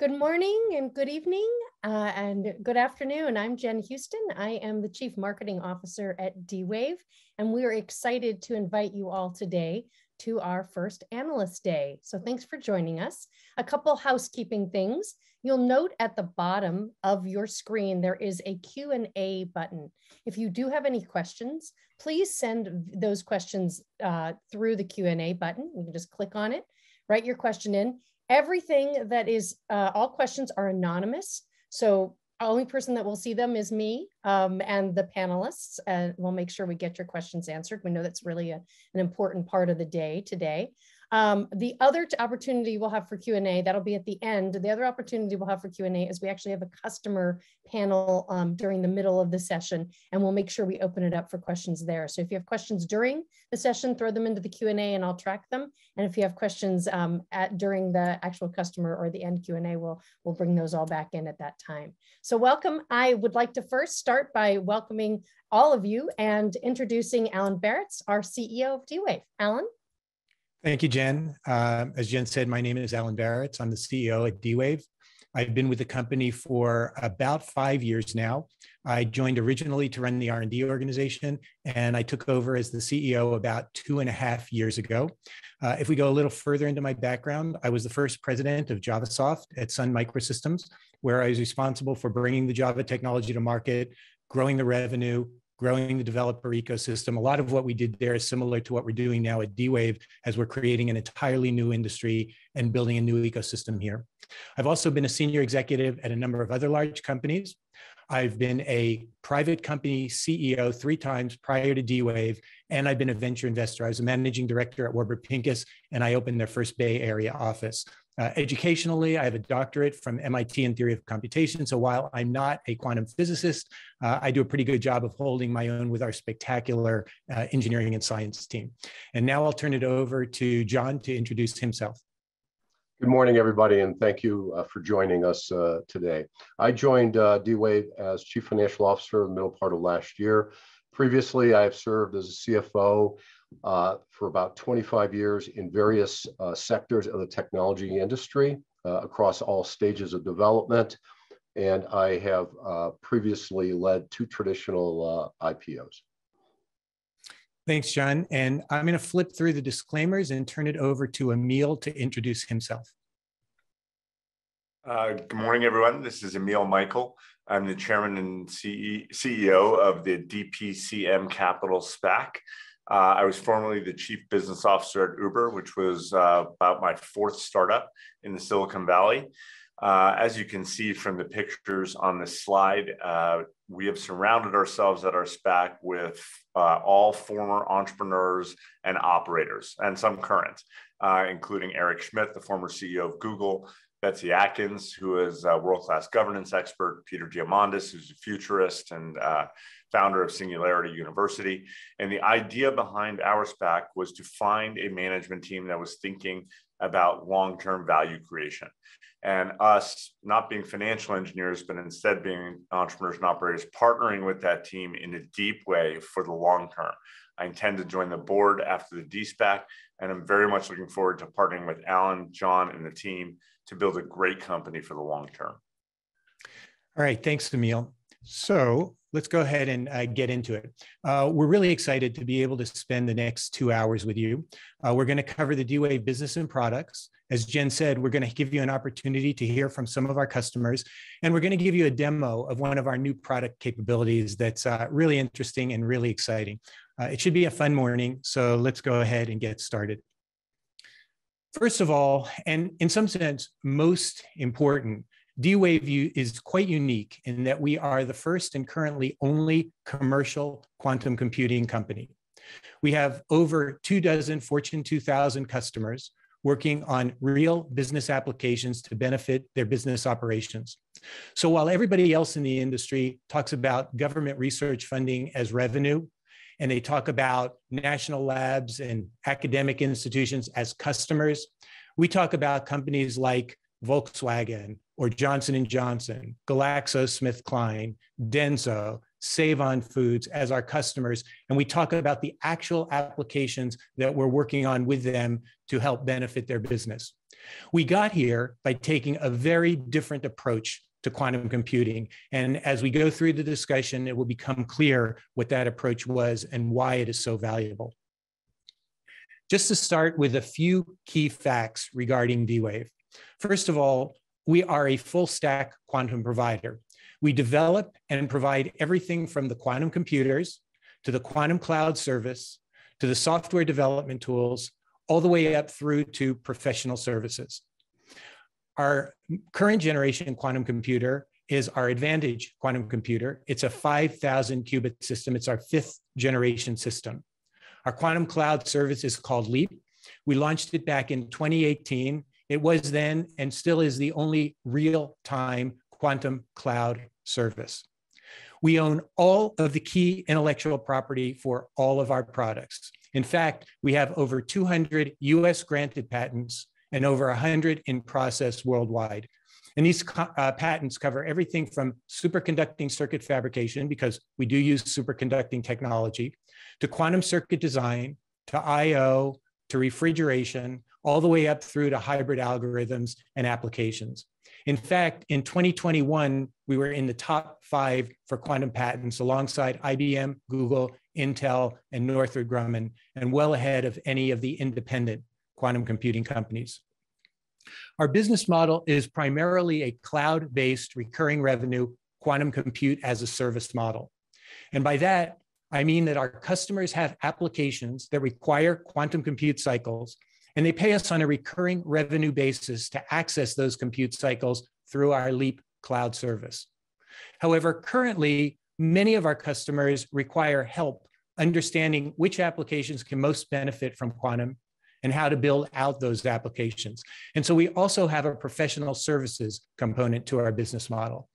Good morning and good evening and good afternoon. I'm Jen Houston. I am the Chief Marketing Officer at D-Wave, and we are excited to invite you all today to our first Analyst Day. So thanks for joining us. A couple housekeeping things. You'll note at the bottom of your screen, there is a Q&A button. If you do have any questions, please send those questions through the Q&A button. You can just click on it, write your question in. Everything that is, all questions are anonymous. So the only person that will see them is me and the panelists. And we'll make sure we get your questions answered. We know that's really an important part of the day today. The other opportunity we'll have for Q&A, that'll be at the end. The other opportunity we'll have for Q&A is we actually have a customer panel during the middle of the session, and we'll make sure we open it up for questions there. So if you have questions during the session, throw them into the Q&A and I'll track them. And if you have questions during the actual customer or the end Q&A, we'll bring those all back in at that time. So welcome. I would like to first start by welcoming all of you and introducing Alan Barrett, our CEO of D-Wave. Alan? Thank you, Jen. As Jen said, my name is Alan Barrett. I'm the CEO at D-Wave. I've been with the company for about 5 years now. I joined originally to run the R&D organization, and I took over as the CEO about 2.5 years ago. If we go a little further into my background, I was the first president of Javasoft at Sun Microsystems, where I was responsible for bringing the Java technology to market, growing the revenue, growing the developer ecosystem. A lot of what we did there is similar to what we're doing now at D-Wave, as we're creating an entirely new industry and building a new ecosystem here. I've also been a senior executive at a number of other large companies. I've been a private company CEO 3 times prior to D-Wave, and I've been a venture investor. I was a managing director at Warburg Pincus, and I opened their first Bay Area office. Educationally, I have a doctorate from MIT in theory of computation. So while I'm not a quantum physicist, I do a pretty good job of holding my own with our spectacular engineering and science team. And now I'll turn it over to John to introduce himself. Good morning, everybody, and thank you for joining us today. I joined D-Wave as Chief Financial Officer in the middle part of last year. Previously, I have served as a CFO for about 25 years in various sectors of the technology industry across all stages of development. And I have previously led 2 traditional IPOs. Thanks, John. And I'm going to flip through the disclaimers and turn it over to Emil to introduce himself. Good morning, everyone. This is Emil Michael. I'm the chairman and CEO of the DPCM Capital SPAC. I was formerly the chief business officer at Uber, which was about my 4th startup in the Silicon Valley. As you can see from the pictures on this slide, we have surrounded ourselves at our SPAC with all former entrepreneurs and operators, and some current, including Eric Schmidt, the former CEO of Google, Betsy Atkins, who is a world-class governance expert, Peter Diamandis, who's a futurist and founder of Singularity University. And the idea behind our SPAC was to find a management team that was thinking about long-term value creation. And us, not being financial engineers, but instead being entrepreneurs and operators, partnering with that team in a deep way for the long term. I intend to join the board after the D-SPAC, and I'm very much looking forward to partnering with Alan, John, and the team to build a great company for the long term. All right, thanks, Emil. So let's go ahead and get into it. We're really excited to be able to spend the next 2 hours with you. We're going to cover the D-Wave business and products. As Jen said, we're going to give you an opportunity to hear from some of our customers, and we're going to give you a demo of one of our new product capabilities that's really interesting and really exciting. It should be a fun morning, so let's go ahead and get started. First of all, and in some sense, most important, D-Wave is quite unique in that we are the first and currently only commercial quantum computing company. We have over 2 dozen Fortune 2000 customers working on real business applications to benefit their business operations. So while everybody else in the industry talks about government research funding as revenue, and they talk about national labs and academic institutions as customers, we talk about companies like Volkswagen or Johnson and Johnson, GlaxoSmithKline, Denso, Save-On-Foods as our customers. And we talk about the actual applications that we're working on with them to help benefit their business. We got here by taking a very different approach to quantum computing. And as we go through the discussion, it will become clear what that approach was and why it is so valuable. Just to start with a few key facts regarding D-Wave. First of all, we are a full stack quantum provider. We develop and provide everything from the quantum computers to the quantum cloud service, to the software development tools, all the way up through to professional services. Our current generation quantum computer is our Advantage quantum computer. It's a 5,000 qubit system. It's our 5th generation system. Our quantum cloud service is called Leap. We launched it back in 2018. It was then and still is the only real-time quantum cloud service. We own all of the key intellectual property for all of our products. In fact, we have over 200 US granted patents and over 100 in process worldwide. And these patents cover everything from superconducting circuit fabrication, because we do use superconducting technology, to quantum circuit design, to IO, to refrigeration, all the way up through to hybrid algorithms and applications. In fact, in 2021, we were in the top 5 for quantum patents alongside IBM, Google, Intel, and Northrop Grumman, and well ahead of any of the independent quantum computing companies. Our business model is primarily a cloud-based recurring revenue quantum compute as a service model. And by that, I mean that our customers have applications that require quantum compute cycles, and they pay us on a recurring revenue basis to access those compute cycles through our Leap cloud service. However, currently, many of our customers require help understanding which applications can most benefit from quantum and how to build out those applications. And so we also have a professional services component to our business model.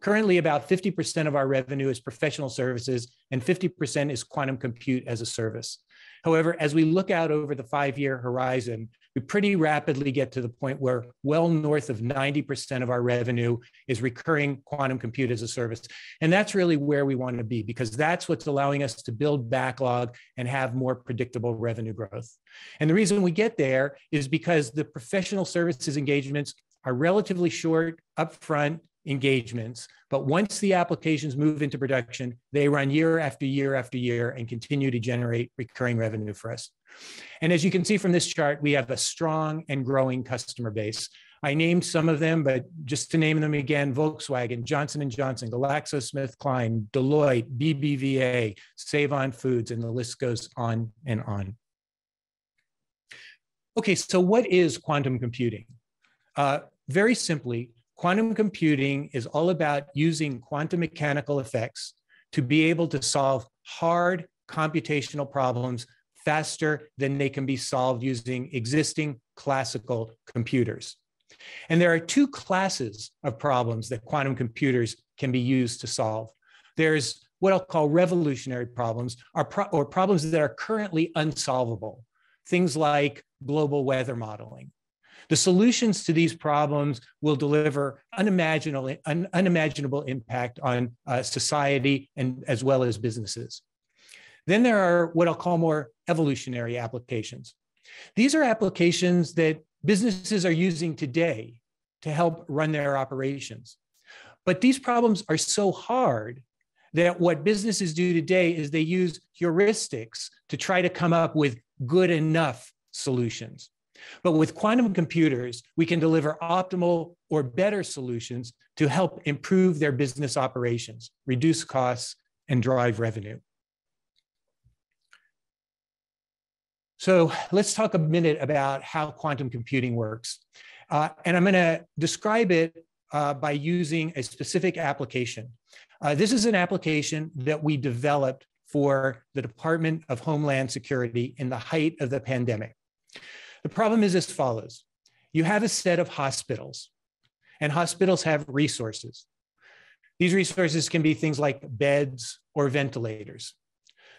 Currently, about 50% of our revenue is professional services and 50% is quantum compute as a service. However, as we look out over the 5-year horizon, we pretty rapidly get to the point where well north of 90% of our revenue is recurring quantum compute as a service. And that's really where we want to be, because that's what's allowing us to build backlog and have more predictable revenue growth. And the reason we get there is because the professional services engagements are relatively short, upfront engagements. But once the applications move into production, they run year after year after year and continue to generate recurring revenue for us. And as you can see from this chart, we have a strong and growing customer base. I named some of them, but just to name them again: Volkswagen, Johnson and Johnson, GlaxoSmithKline, Deloitte, BBVA, Save-On-Foods, and the list goes on and on. Okay, so what is quantum computing? Very simply, quantum computing is all about using quantum mechanical effects to be able to solve hard computational problems faster than they can be solved using existing classical computers. And there are 2 classes of problems that quantum computers can be used to solve. There's what I'll call revolutionary problems, or problems that are currently unsolvable, things like global weather modeling. The solutions to these problems will deliver unimaginable impact on society and as well as businesses. Then there are what I'll call more evolutionary applications. These are applications that businesses are using today to help run their operations. But these problems are so hard that what businesses do today is they use heuristics to try to come up with good enough solutions. But with quantum computers, we can deliver optimal or better solutions to help improve their business operations, reduce costs, and drive revenue. So let's talk a minute about how quantum computing works. And I'm going to describe it by using a specific application. This is an application that we developed for the Department of Homeland Security in the height of the pandemic. The problem is as follows. You have a set of hospitals, and hospitals have resources. These resources can be things like beds or ventilators.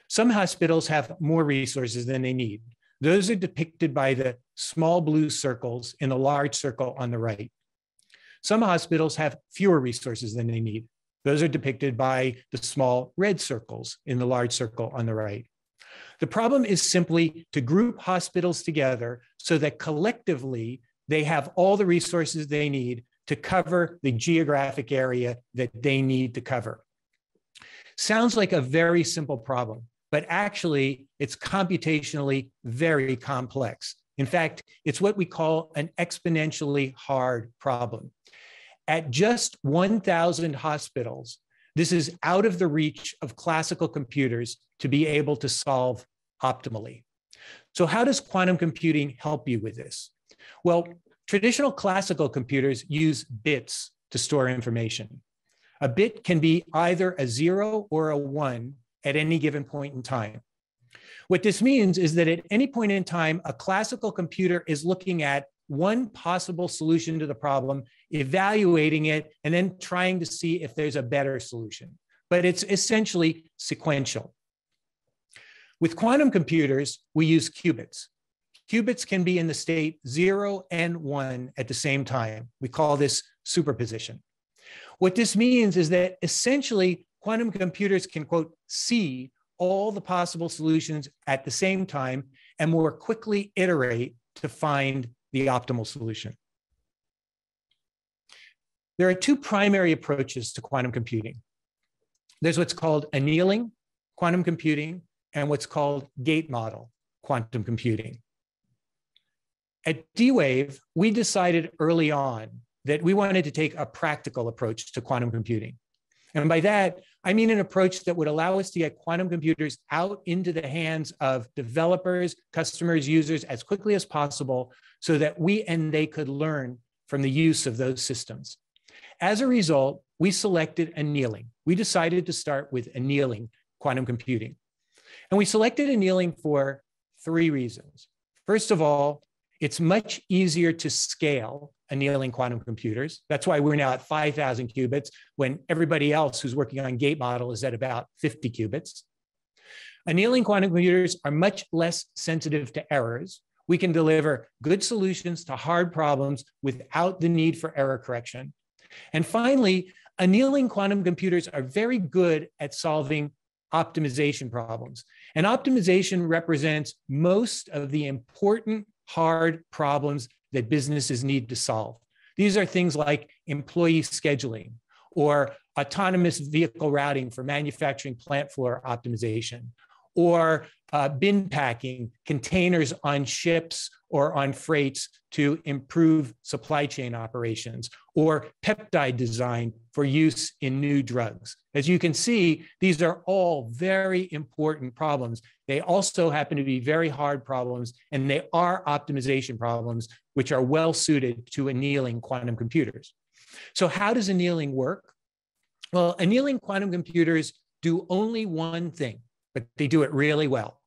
Some hospitals have more resources than they need. Those are depicted by the small blue circles in the large circle on the right. Some hospitals have fewer resources than they need. Those are depicted by the small red circles in the large circle on the right. The problem is simply to group hospitals together so that collectively they have all the resources they need to cover the geographic area that they need to cover. Sounds like a very simple problem, but actually it's computationally very complex. In fact, it's what we call an exponentially hard problem. At just 1,000 hospitals, this is out of the reach of classical computers to be able to solve optimally. So how does quantum computing help you with this? Well, traditional classical computers use bits to store information. A bit can be either a 0 or a 1 at any given point in time. What this means is that at any point in time, a classical computer is looking at one possible solution to the problem, evaluating it, and then trying to see if there's a better solution. But it's essentially sequential. With quantum computers, we use qubits. Qubits can be in the state 0 and 1 at the same time. We call this superposition. What this means is that essentially quantum computers can, quote, see all the possible solutions at the same time and more quickly iterate to find the optimal solution. There are two primary approaches to quantum computing. There's what's called annealing, quantum computing, and what's called gate model, quantum computing. At D-Wave, we decided early on that we wanted to take a practical approach to quantum computing. And by that, I mean an approach that would allow us to get quantum computers out into the hands of developers, customers, users as quickly as possible so that we and they could learn from the use of those systems. As a result, we selected annealing. We decided to start with annealing quantum computing. And we selected annealing for three reasons. First of all, it's much easier to scale annealing quantum computers. That's why we're now at 5,000 qubits when everybody else who's working on gate model is at about 50 qubits. Annealing quantum computers are much less sensitive to errors. We can deliver good solutions to hard problems without the need for error correction. And finally, annealing quantum computers are very good at solving optimization problems. And optimization represents most of the important hard problems that businesses need to solve. These are things like employee scheduling or autonomous vehicle routing for manufacturing plant floor optimization, or bin packing containers on ships or on freights to improve supply chain operations, or peptide design for use in new drugs. As you can see, these are all very important problems. They also happen to be very hard problems, and they are optimization problems, which are well suited to annealing quantum computers. So how does annealing work? Well, annealing quantum computers do only one thing, but they do it really well.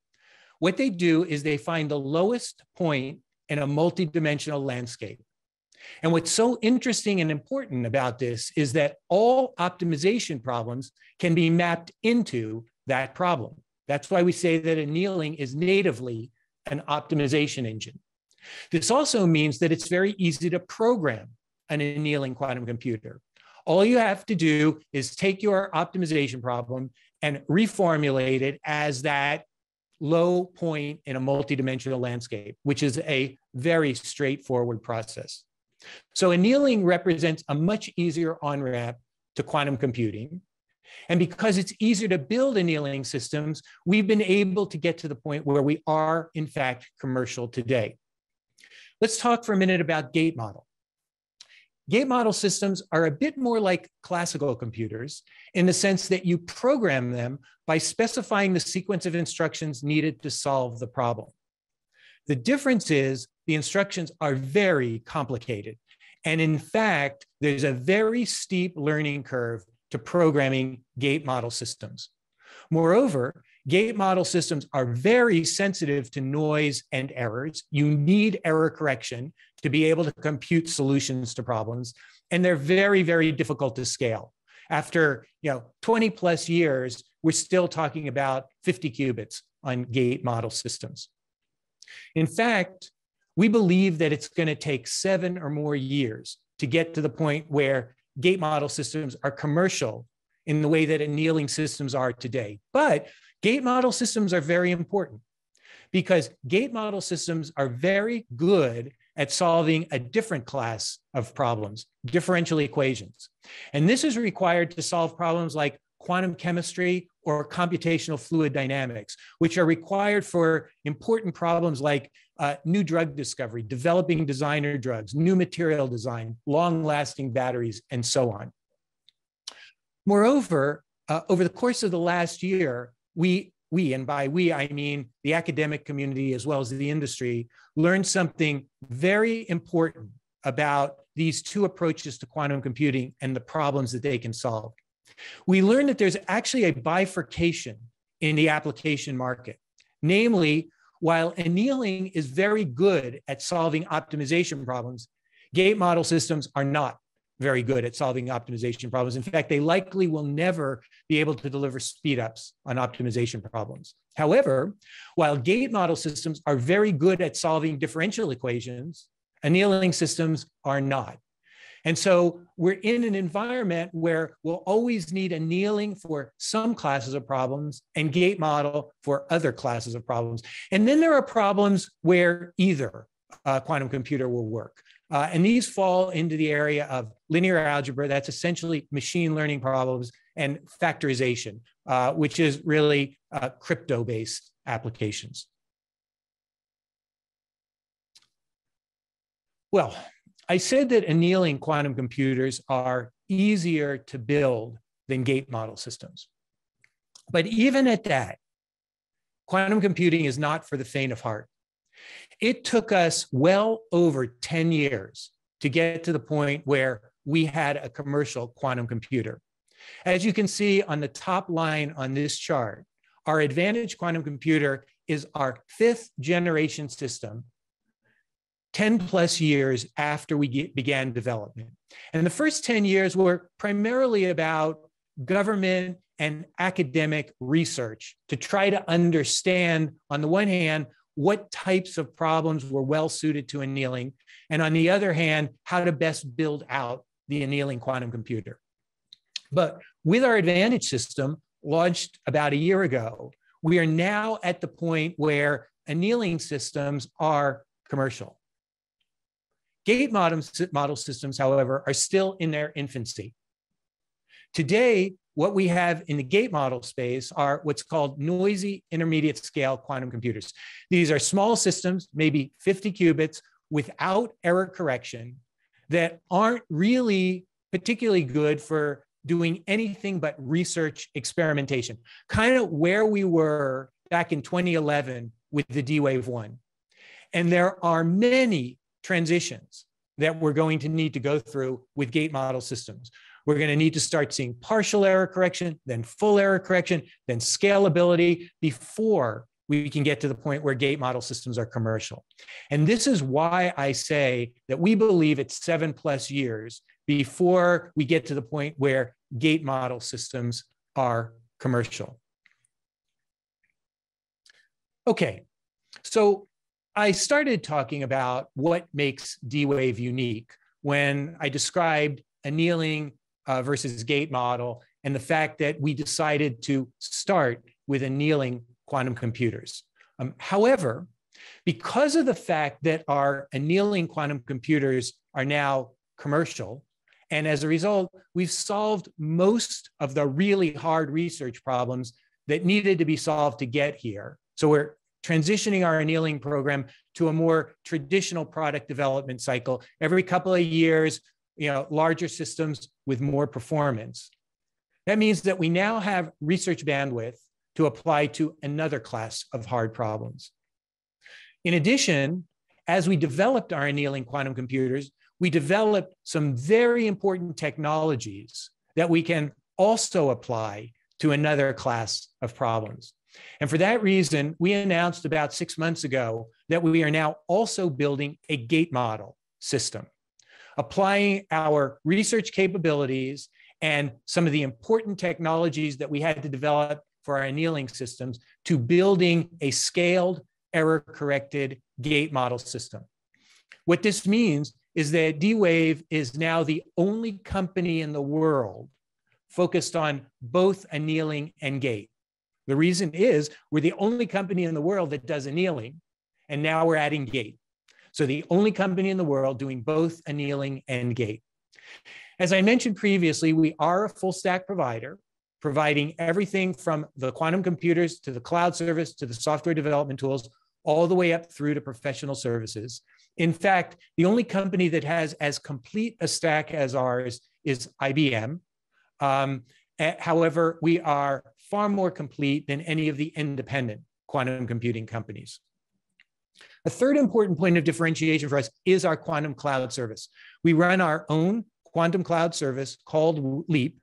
What they do is they find the lowest point in a multidimensional landscape. And what's so interesting and important about this is that all optimization problems can be mapped into that problem. That's why we say that annealing is natively an optimization engine. This also means that it's very easy to program an annealing quantum computer. All you have to do is take your optimization problem and reformulate it as that low point in a multidimensional landscape, which is a very straightforward process. So annealing represents a much easier on-ramp to quantum computing. And because it's easier to build annealing systems, we've been able to get to the point where we are, in fact, commercial today. Let's talk for a minute about gate model. Gate model systems are a bit more like classical computers in the sense that you program them by specifying the sequence of instructions needed to solve the problem. The difference is the instructions are very complicated. And in fact, there's a very steep learning curve to programming gate model systems. Moreover, gate model systems are very sensitive to noise and errors. You need error correction to be able to compute solutions to problems. And they're very, very difficult to scale. After 20 plus years, we're still talking about 50 qubits on gate model systems. In fact, we believe that it's going to take 7 or more years to get to the point where gate model systems are commercial in the way that annealing systems are today. But gate model systems are very important because gate model systems are very good at solving a different class of problems, differential equations. And this is required to solve problems like quantum chemistry or computational fluid dynamics, which are required for important problems like new drug discovery, developing designer drugs, new material design, long-lasting batteries, and so on. Moreover, over the course of the last year, we, and by we, I mean the academic community as well as the industry, learned something very important about these two approaches to quantum computing and the problems that they can solve. We learned that there's actually a bifurcation in the application market. Namely, while annealing is very good at solving optimization problems, gate model systems are not very good at solving optimization problems. In fact, they likely will never be able to deliver speedups on optimization problems. However, while gate model systems are very good at solving differential equations, annealing systems are not. And so we're in an environment where we'll always need annealing for some classes of problems and gate model for other classes of problems. And then there are problems where either quantum computer will work. And these fall into the area of linear algebra. That's essentially machine learning problems, and factorization, which is really crypto-based applications. Well, I said that annealing quantum computers are easier to build than gate model systems. But even at that, quantum computing is not for the faint of heart. It took us well over 10 years to get to the point where we had a commercial quantum computer. As you can see on the top line on this chart, our Advantage quantum computer is our 5th generation system, 10 plus years after we began development. And the first 10 years were primarily about government and academic research to try to understand, on the one hand, what types of problems were well suited to annealing, and on the other hand, how to best build out the annealing quantum computer. But with our Advantage system, launched about a year ago, we are now at the point where annealing systems are commercial. Gate model systems, however, are still in their infancy. Today, what we have in the gate model space are what's called noisy intermediate scale quantum computers. These are small systems, maybe 50 qubits, without error correction, that aren't really particularly good for doing anything but research experimentation, kind of where we were back in 2011 with the D-Wave 1. And there are many transitions that we're going to need to go through with gate model systems. We're going to need to start seeing partial error correction, then full error correction, then scalability before we can get to the point where gate model systems are commercial. And this is why I say that we believe it's 7+ years before we get to the point where gate model systems are commercial. Okay, so I started talking about what makes D-Wave unique when I described annealing versus gate model, and the fact that we decided to start with annealing quantum computers. However, because of the fact that our annealing quantum computers are now commercial, and as a result, we've solved most of the really hard research problems that needed to be solved to get here. So we're transitioning our annealing program to a more traditional product development cycle. Every couple of years, larger systems with more performance. That means that we now have research bandwidth to apply to another class of hard problems. In addition, as we developed our annealing quantum computers, we developed some very important technologies that we can also apply to another class of problems. And for that reason, we announced about 6 months ago that we are now also building a gate model system, applying our research capabilities and some of the important technologies that we had to develop for our annealing systems to building a scaled, error-corrected gate model system. What this means is that D-Wave is now the only company in the world focused on both annealing and gate. The reason is we're the only company in the world that does annealing, and now we're adding gate. So the only company in the world doing both annealing and gate. As I mentioned previously, we are a full stack provider, providing everything from the quantum computers to the cloud service to the software development tools, all the way up through to professional services. In fact, the only company that has as complete a stack as ours is IBM. However, we are far more complete than any of the independent quantum computing companies. A third important point of differentiation for us is our quantum cloud service. We run our own quantum cloud service called Leap.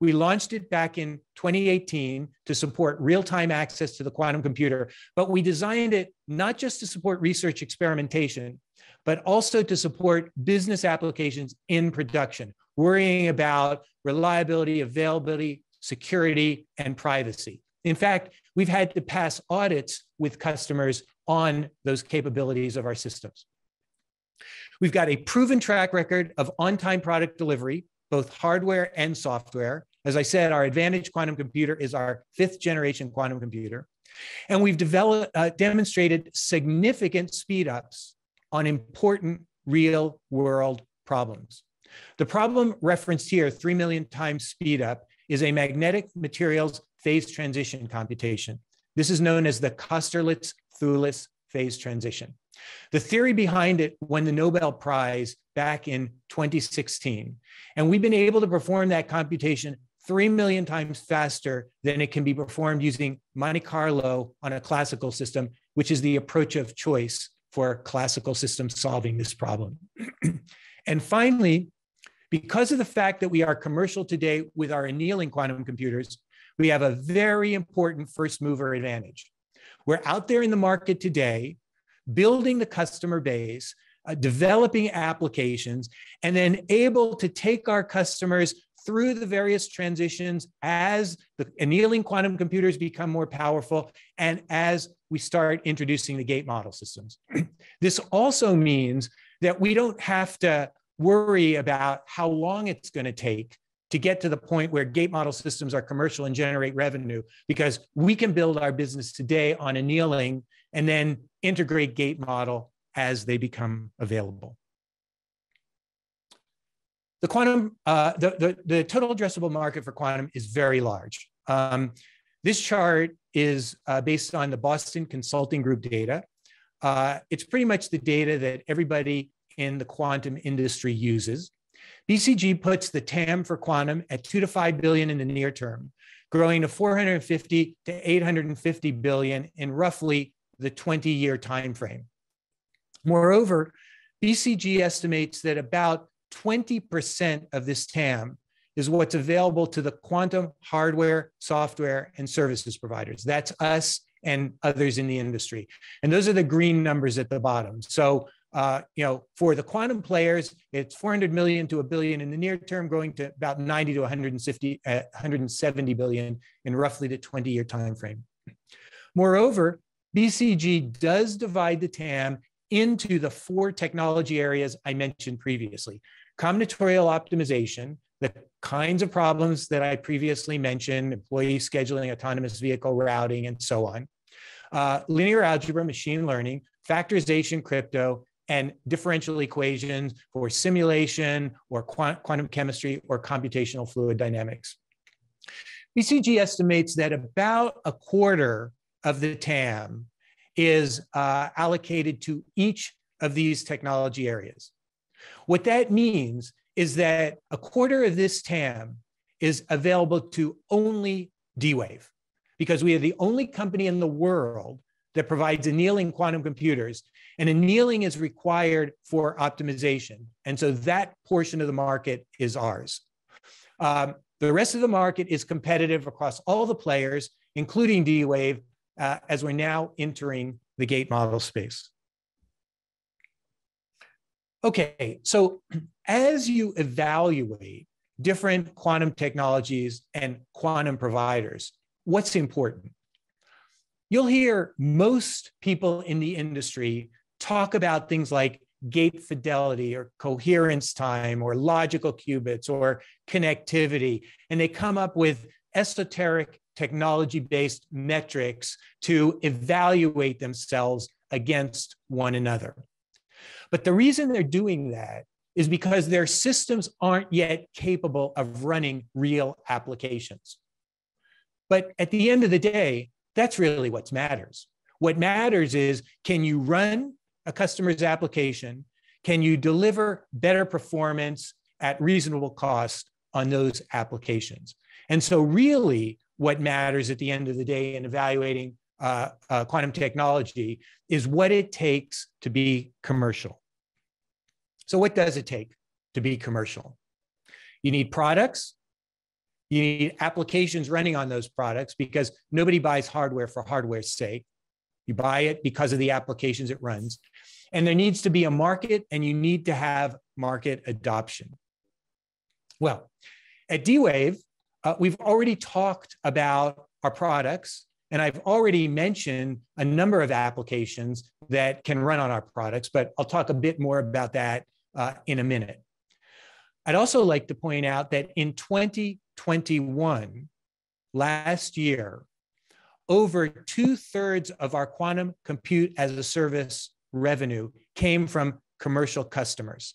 We launched it back in 2018 to support real-time access to the quantum computer, but we designed it not just to support research experimentation, but also to support business applications in production, worrying about reliability, availability, security, and privacy. In fact, we've had to pass audits with customers on those capabilities of our systems. We've got a proven track record of on-time product delivery, both hardware and software. As I said, our Advantage quantum computer is our 5th generation quantum computer. And we've demonstrated significant speed-ups on important real-world problems. The problem referenced here, 3 million times speed-up, is a magnetic materials phase transition computation. This is known as the Kosterlitz-Thulis phase transition. The theory behind it won the Nobel Prize back in 2016. And we've been able to perform that computation 3 million times faster than it can be performed using Monte Carlo on a classical system, which is the approach of choice for classical systems solving this problem. And finally, because of the fact that we are commercial today with our annealing quantum computers, we have a very important first mover advantage. We're out there in the market today, building the customer base, developing applications, and then able to take our customers through the various transitions as the annealing quantum computers become more powerful and as we start introducing the gate model systems. This also means that we don't have to worry about how long it's going to take to get to the point where gate model systems are commercial and generate revenue, because we can build our business today on annealing and then integrate gate model as they become available. The quantum, the total addressable market for quantum is very large. This chart is based on the Boston Consulting Group data. It's pretty much the data that everybody in the quantum industry uses. BCG puts the TAM for quantum at $2 to $5 billion in the near term, growing to 450 to 850 billion in roughly the 20-year time frame. Moreover, BCG estimates that about 20% of this TAM is what's available to the quantum hardware, software, and services providers. That's us and others in the industry. And those are the green numbers at the bottom. So, you know, for the quantum players, it's 400 million to $1 billion in the near term, growing to about 90 to 170 billion in roughly the 20-year time frame. Moreover, BCG does divide the TAM into the 4 technology areas I mentioned previously. Combinatorial optimization, the kinds of problems that I previously mentioned, employee scheduling, autonomous vehicle routing, and so on. Linear algebra, machine learning, factorization, crypto, and differential equations for simulation or quantum chemistry or computational fluid dynamics. BCG estimates that about a quarter of the TAM is allocated to each of these technology areas. What that means is that a quarter of this TAM is available to only D-Wave, because we are the only company in the world that provides annealing quantum computers, and annealing is required for optimization. And so that portion of the market is ours. The rest of the market is competitive across all the players, including D-Wave, as we're now entering the gate model space. Okay, so as you evaluate different quantum technologies and quantum providers, what's important? You'll hear most people in the industry talk about things like gate fidelity or coherence time or logical qubits or connectivity, and they come up with esoteric technology-based metrics to evaluate themselves against one another. But the reason they're doing that is because their systems aren't yet capable of running real applications. But at the end of the day, that's really what matters. What matters is, can you run a customer's application? Can you deliver better performance at reasonable cost on those applications? And so really what matters at the end of the day in evaluating quantum technology is what it takes to be commercial. So what does it take to be commercial? You need products. You need applications running on those products, because nobody buys hardware for hardware's sake. You buy it because of the applications it runs. And there needs to be a market, and you need to have market adoption. Well, at D-Wave, we've already talked about our products, and I've already mentioned a number of applications that can run on our products, but I'll talk a bit more about that in a minute. I'd also like to point out that in 2021, last year, over 2/3 of our quantum compute as a service revenue came from commercial customers.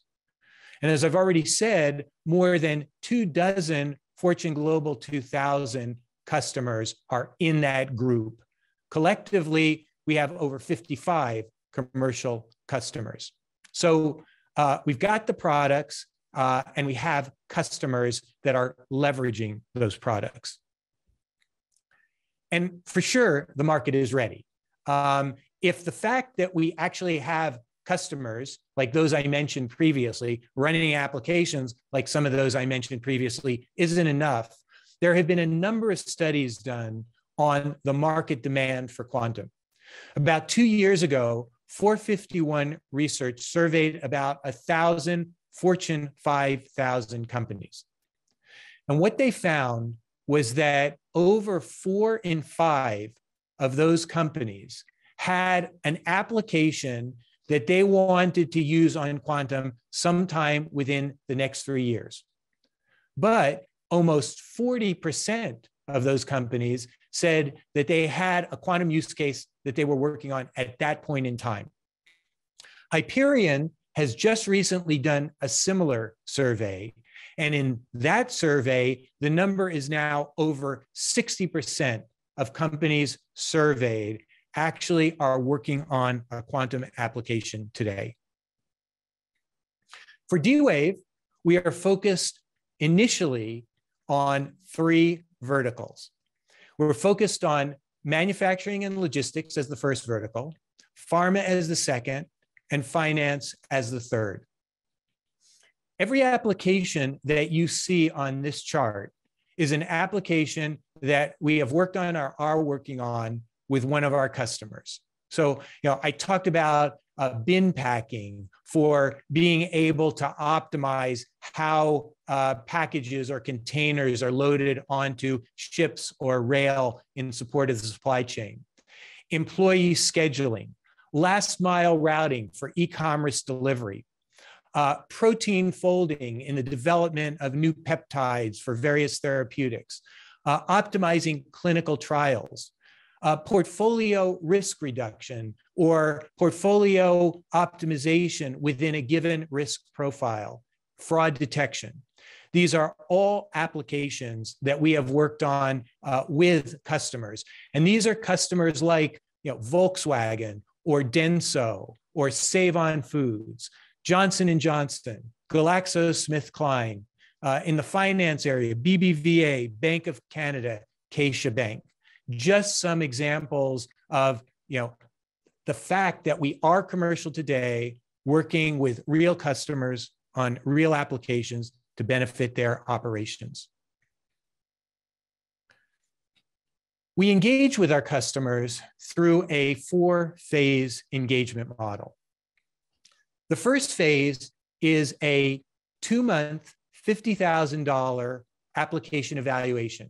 And as I've already said, more than 24 Fortune Global 2000 customers are in that group. Collectively, we have over 55 commercial customers. So we've got the products and we have customers that are leveraging those products. And for sure, the market is ready. If the fact that we actually have customers like those I mentioned previously, running applications like some of those I mentioned previously, isn't enough, there have been a number of studies done on the market demand for quantum. About 2 years ago, 451 Research surveyed about 1,000 Fortune 5,000 companies. And what they found was that over 4 in 5 of those companies had an application that they wanted to use on quantum sometime within the next 3 years. But almost 40% of those companies said that they had a quantum use case that they were working on at that point in time. Hyperion has just recently done a similar survey. And in that survey, the number is now over 60% of companies surveyed actually are working on a quantum application today. For D-Wave, we are focused initially on 3 verticals. We're focused on manufacturing and logistics as the first vertical, pharma as the second, and finance as the third. Every application that you see on this chart is an application that we have worked on or are working on with one of our customers. So, you know, I talked about bin packing for being able to optimize how packages or containers are loaded onto ships or rail in support of the supply chain. Employee scheduling, last mile routing for e-commerce delivery, protein folding in the development of new peptides for various therapeutics, optimizing clinical trials, portfolio risk reduction or portfolio optimization within a given risk profile, fraud detection. These are all applications that we have worked on with customers. And these are customers like, you know, Volkswagen or Denso or Save-On-Foods, Johnson and Johnson, GlaxoSmithKline, in the finance area, BBVA, Bank of Canada, CaixaBank. Just some examples of, you know, the fact that we are commercial today, working with real customers on real applications to benefit their operations. We engage with our customers through a 4-phase engagement model. The first phase is a 2-month, $50,000 application evaluation,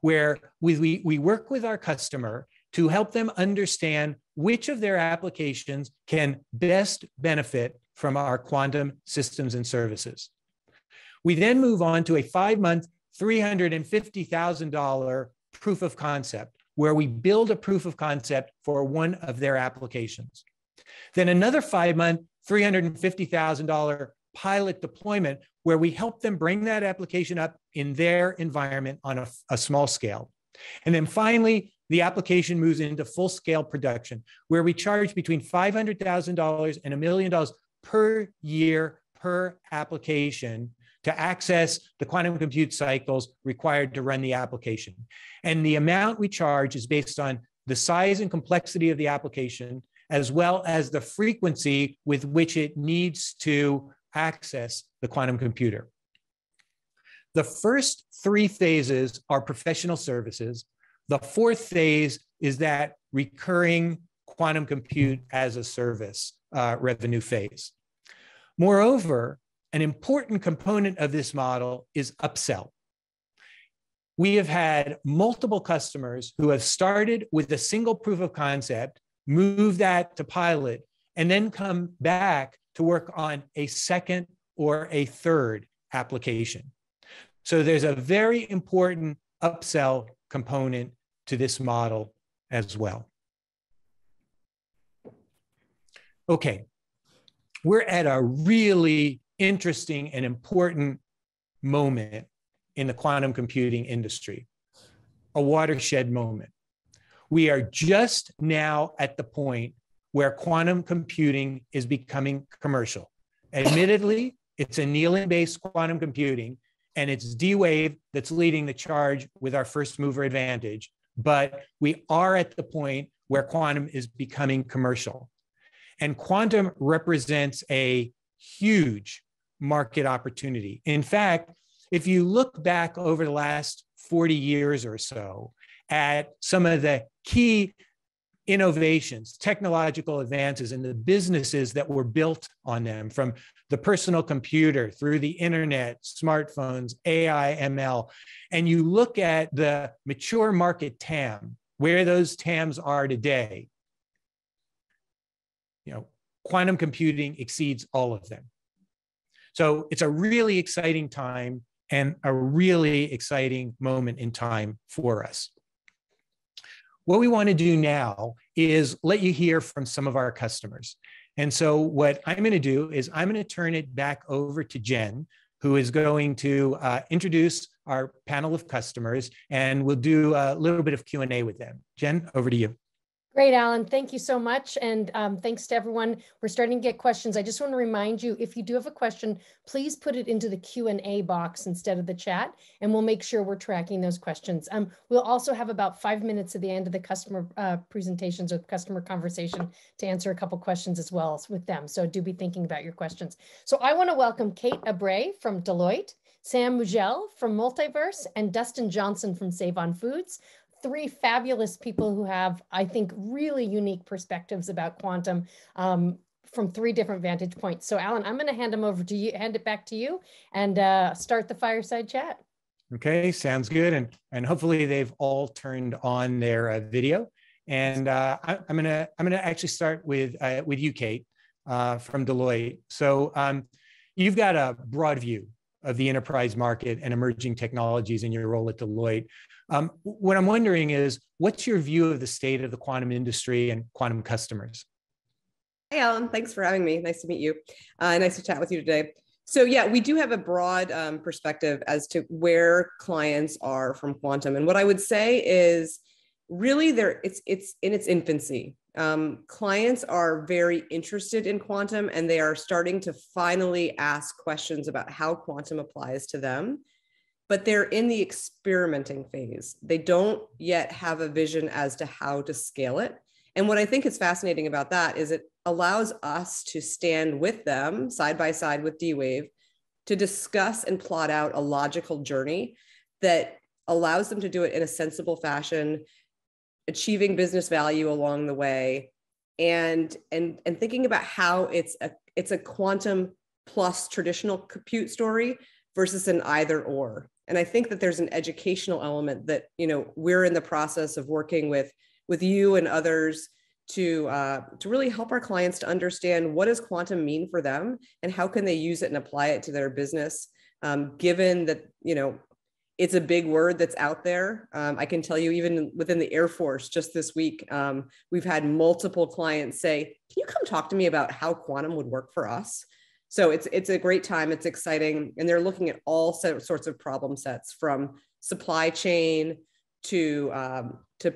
where we work with our customer to help them understand which of their applications can best benefit from our quantum systems and services. We then move on to a 5-month, $350,000 proof of concept, where we build a proof of concept for one of their applications. Then another 5-month, $350,000 pilot deployment where we help them bring that application up in their environment on a small scale. And then finally, the application moves into full-scale production, where we charge between $500,000 and $1 million per year per application to access the quantum compute cycles required to run the application. And the amount we charge is based on the size and complexity of the application, as well as the frequency with which it needs to access the quantum computer. The first three phases are professional services. The fourth phase is that recurring quantum compute as a service revenue phase. Moreover, an important component of this model is upsell. We have had multiple customers who have started with a single proof of concept, move that to pilot, and then come back to work on a second or a third application. So there's a very important upsell component to this model as well. Okay, we're at a really interesting and important moment in the quantum computing industry, a watershed moment. We are just now at the point where quantum computing is becoming commercial. Admittedly, it's annealing-based quantum computing, and it's D-Wave that's leading the charge with our first mover advantage, but we are at the point where quantum is becoming commercial. And quantum represents a huge market opportunity. In fact, if you look back over the last 40 years or so at some of the key innovations, technological advances, and the businesses that were built on them, from the personal computer through the internet, smartphones, AI, ML, and you look at the mature market TAM, where those TAMs are today, you know, quantum computing exceeds all of them. So it's a really exciting time and a really exciting moment in time for us. What we want to do now is let you hear from some of our customers. And so what I'm going to do is I'm going to turn it back over to Jen, who is going to introduce our panel of customers, and we'll do a little bit of Q&A with them. Jen, over to you. Great, Alan. Thank you so much. And thanks to everyone. We're starting to get questions. I just want to remind you, if you do have a question, please put it into the Q&A box instead of the chat, and we'll make sure we're tracking those questions. We'll also have about 5 minutes at the end of the customer presentations or customer conversation to answer a couple questions as well with them. So do be thinking about your questions. So I want to welcome Kate Abrey from Deloitte, Sam Mugel from Multiverse, and Dustin Johnson from Save-On-Foods. Three fabulous people who have, I think, really unique perspectives about quantum from three different vantage points. So Alan, I'm going to hand it back to you and start the fireside chat. Okay, sounds good. And hopefully they've all turned on their video. And I'm gonna actually start with you, Kate, from Deloitte. So you've got a broad view of the enterprise market and emerging technologies in your role at Deloitte. What I'm wondering is, what's your view of the state of the quantum industry and quantum customers? Hey, Alan, thanks for having me. Nice to meet you. Nice to chat with you today. So yeah, we do have a broad perspective as to where clients are from quantum. And what I would say is really it's in its infancy. Clients are very interested in quantum, and they are starting to finally ask questions about how quantum applies to them, but they're in the experimenting phase. They don't yet have a vision as to how to scale it. And what I think is fascinating about that is it allows us to stand with them side by side with D-Wave to discuss and plot out a logical journey that allows them to do it in a sensible fashion, achieving business value along the way, and thinking about how it's a quantum plus traditional compute story versus an either or. And I think that there's an educational element that, you know, we're in the process of working with you and others to really help our clients to understand what does quantum mean for them and how can they use it and apply it to their business, given that, you know, it's a big word that's out there. I can tell you even within the Air Force just this week, we've had multiple clients say, can you come talk to me about how quantum would work for us? So it's a great time, it's exciting. And they're looking at all sorts of problem sets, from supply chain to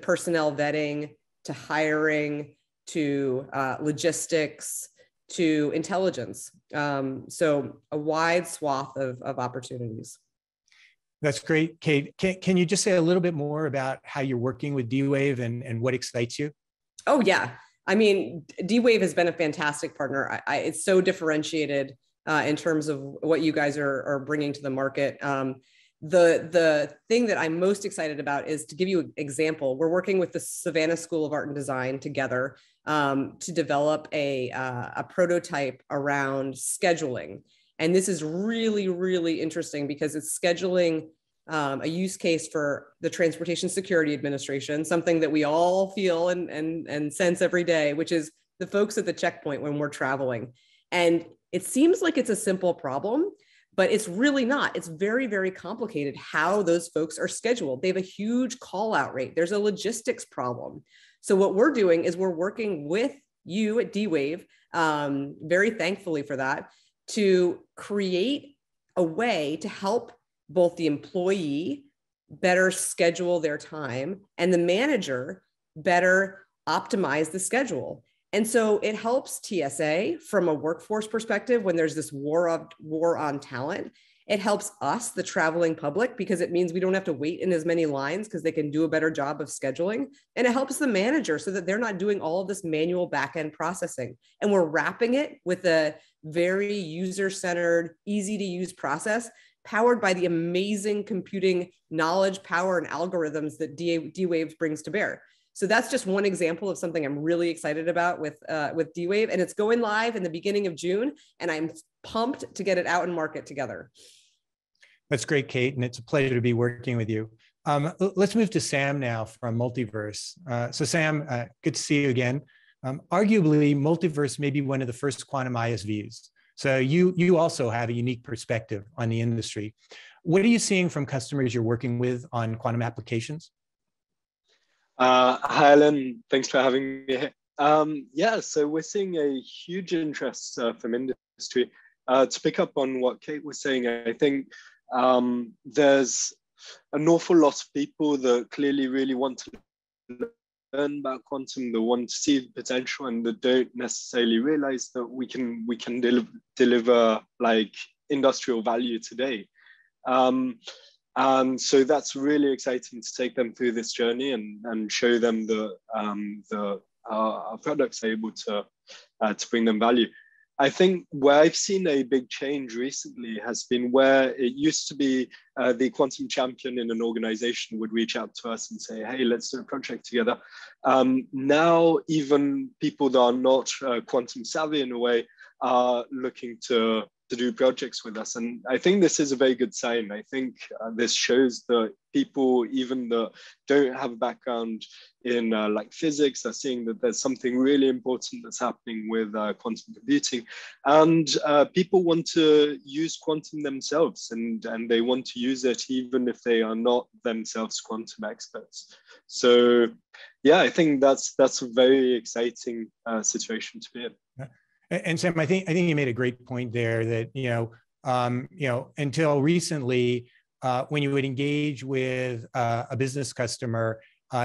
personnel vetting, to hiring, to logistics, to intelligence. So a wide swath of opportunities. That's great, Kate. Can you just say a little bit more about how you're working with D-Wave and what excites you? Oh, yeah. I mean, D-Wave has been a fantastic partner. It's so differentiated in terms of what you guys are bringing to the market. The thing that I'm most excited about is, to give you an example, we're working with the Savannah School of Art and Design together to develop a prototype around scheduling. And this is really, really interesting because it's scheduling a use case for the Transportation Security Administration, something that we all feel and sense every day, which is the folks at the checkpoint when we're traveling. And it seems like it's a simple problem, but it's really not. It's very, very complicated how those folks are scheduled. They have a huge call out rate. There's a logistics problem. So what we're doing is we're working with you at D-Wave, very thankfully for that, to create a way to help both the employee better schedule their time and the manager better optimize the schedule. And so it helps TSA from a workforce perspective when there's this war on talent. It helps us, the traveling public, because it means we don't have to wait in as many lines because they can do a better job of scheduling. And it helps the manager so that they're not doing all of this manual back-end processing. And we're wrapping it with a very user-centered, easy-to-use process powered by the amazing computing knowledge, power, and algorithms that D-Wave brings to bear. So that's just one example of something I'm really excited about with D-Wave, and it's going live in the beginning of June, and I'm pumped to get it out and market together. That's great, Kate, and it's a pleasure to be working with you. Let's move to Sam now from Multiverse. So Sam, good to see you again. Arguably, Multiverse may be one of the first quantum ISVs. So you also have a unique perspective on the industry. What are you seeing from customers you're working with on quantum applications? Hi, Alan. Thanks for having me here. Yeah, so we're seeing a huge interest from industry. To pick up on what Kate was saying, I think there's an awful lot of people that clearly really want to learn about quantum, that want to see the potential, and that don't necessarily realize that we can deliver like industrial value today. And so that's really exciting to take them through this journey and show them that our products are able to bring them value. I think where I've seen a big change recently has been where it used to be the quantum champion in an organization would reach out to us and say, hey, let's do a project together. Now, even people that are not quantum savvy in a way are looking to do projects with us. And I think this is a very good sign. I think this shows that people, even that don't have a background in like physics, are seeing that there's something really important that's happening with quantum computing. And people want to use quantum themselves, and they want to use it even if they are not themselves quantum experts. So yeah, I think that's a very exciting situation to be in. Yeah. And Sam, I think you made a great point there that, until recently, when you would engage with a business customer,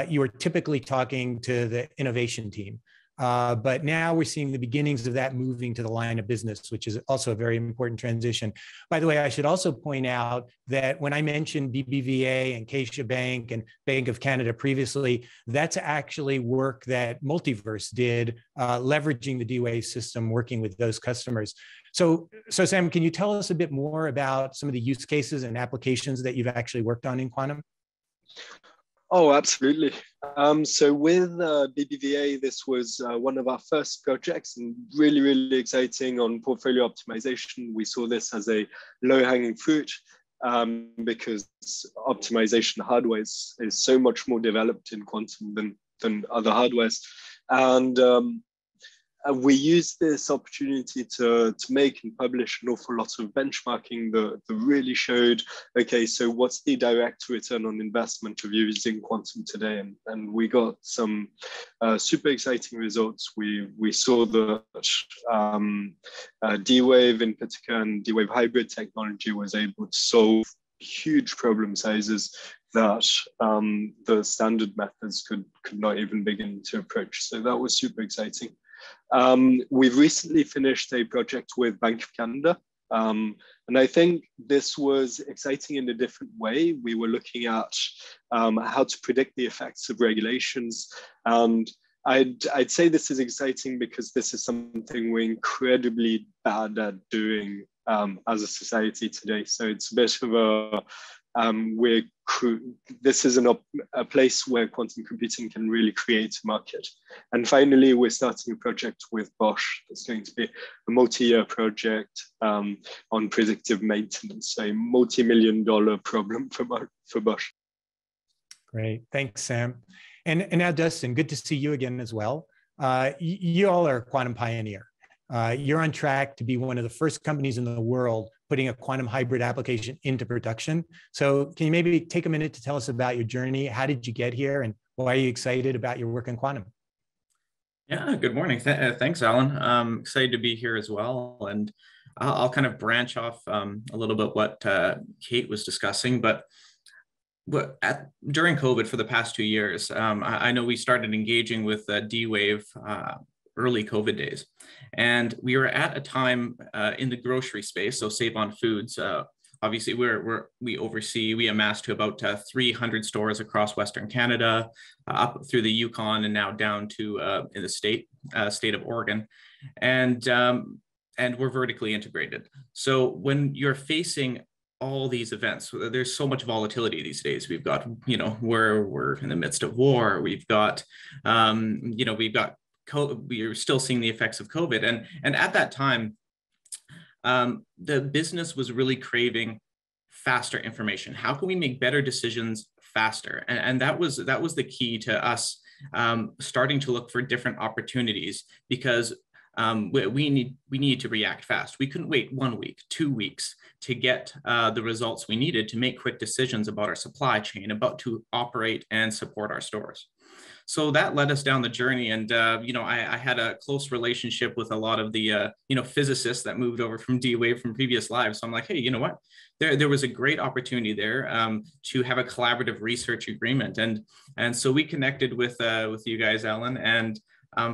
you were typically talking to the innovation team. But now we're seeing the beginnings of that moving to the line of business, which is also a very important transition. By the way, I should also point out that when I mentioned BBVA and Kasia Bank and Bank of Canada previously, that's actually work that Multiverse did, leveraging the D-Wave system, working with those customers. So Sam, can you tell us a bit more about some of the use cases and applications that you've actually worked on in quantum? Oh, absolutely. So with BBVA, this was one of our first projects, and really, really exciting on portfolio optimization. We saw this as a low-hanging fruit because optimization hardware is so much more developed in quantum than other hardwares. And we use this opportunity to make and publish an awful lot of benchmarking that really showed, okay, so what's the direct return on investment of using quantum today? And we got some super exciting results. We saw that D-Wave in particular and D-Wave hybrid technology was able to solve huge problem sizes that the standard methods could not even begin to approach. So that was super exciting. We've recently finished a project with Bank of Canada, and I think this was exciting in a different way. We were looking at how to predict the effects of regulations, and I'd say this is exciting because this is something we're incredibly bad at doing as a society today. So it's a bit of a this is a place where quantum computing can really create a market. And finally, we're starting a project with Bosch that's going to be a multi-year project on predictive maintenance, a multi-million-dollar problem for Bosch. Great, thanks, Sam. And now, Dustin, good to see you again as well. You all are a quantum pioneer. You're on track to be one of the first companies in the world putting a quantum hybrid application into production. So can you maybe take a minute to tell us about your journey? How did you get here, and why are you excited about your work in quantum? Yeah, good morning. Thanks, Alan. I'm excited to be here as well. And I'll kind of branch off a little bit what Kate was discussing, but during COVID for the past 2 years, I know we started engaging with D-Wave early COVID days. And we were at a time in the grocery space, so Save-On-Foods, obviously we amassed to about 300 stores across Western Canada, up through the Yukon, and now down to in the state of Oregon. And we're vertically integrated. So when you're facing all these events, there's so much volatility these days. We've got, we're in the midst of war. We've got, we are still seeing the effects of COVID. And at that time, the business was really craving faster information. How can we make better decisions faster? And that was the key to us starting to look for different opportunities, because we need to react fast. We couldn't wait 1 week, 2 weeks to get the results we needed to make quick decisions about our supply chain, about to operate and support our stores. So that led us down the journey. And, I had a close relationship with a lot of the, physicists that moved over from D-Wave from previous lives. So I'm like, hey, you know what? There was a great opportunity there to have a collaborative research agreement. And so we connected with you guys, Alan. And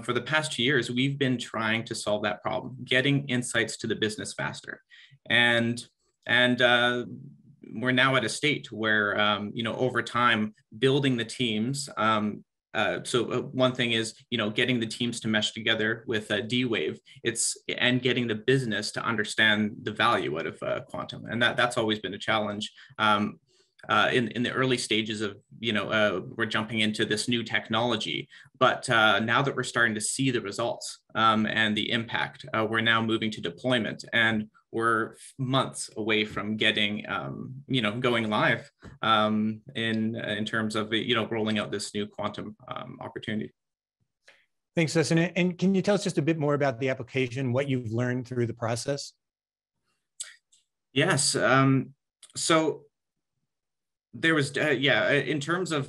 for the past 2 years, we've been trying to solve that problem, getting insights to the business faster. And we're now at a state where, over time, building the teams, so one thing is, getting the teams to mesh together with D-Wave, and getting the business to understand the value out of quantum. And that's always been a challenge in the early stages of, we're jumping into this new technology. But now that we're starting to see the results and the impact, we're now moving to deployment. And we're months away from getting, going live in terms of, rolling out this new quantum opportunity. Thanks, Dustin. And can you tell us just a bit more about the application, what you've learned through the process? Yes. So there was, in terms of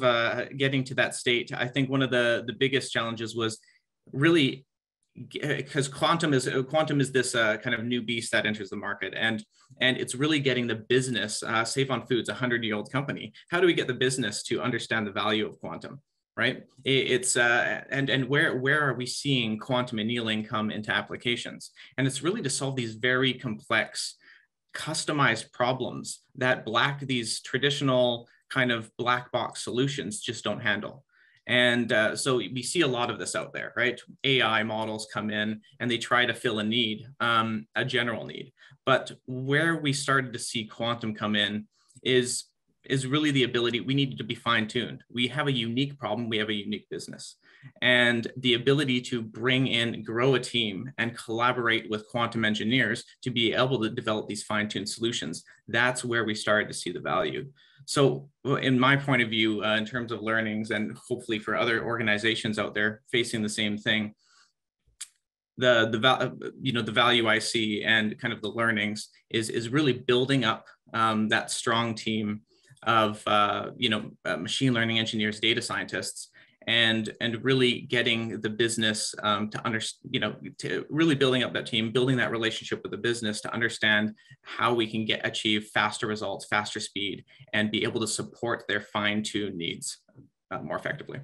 getting to that state, I think one of the biggest challenges was really, because quantum is this kind of new beast that enters the market, and it's really getting the business. Save-On-Foods, 100-year-old company. How do we get the business to understand the value of quantum? Right? It's and where are we seeing quantum annealing come into applications? And it's really to solve these very complex, customized problems that these traditional kind of black box solutions just don't handle. And so we see a lot of this out there, right? AI models come in and they try to fill a need, a general need. But where we started to see quantum come in is really the ability, we needed to be fine-tuned. We have a unique problem, we have a unique business. And the ability to grow a team and collaborate with quantum engineers to be able to develop these fine-tuned solutions, that's where we started to see the value. So in my point of view, in terms of learnings, and hopefully for other organizations out there facing the same thing, the value I see and kind of the learnings is really building up that strong team of machine learning engineers, data scientists, and really getting the business to understand, to really building up that team, building that relationship with the business to understand how we can achieve faster results, faster speed, and be able to support their fine-tuned needs more effectively.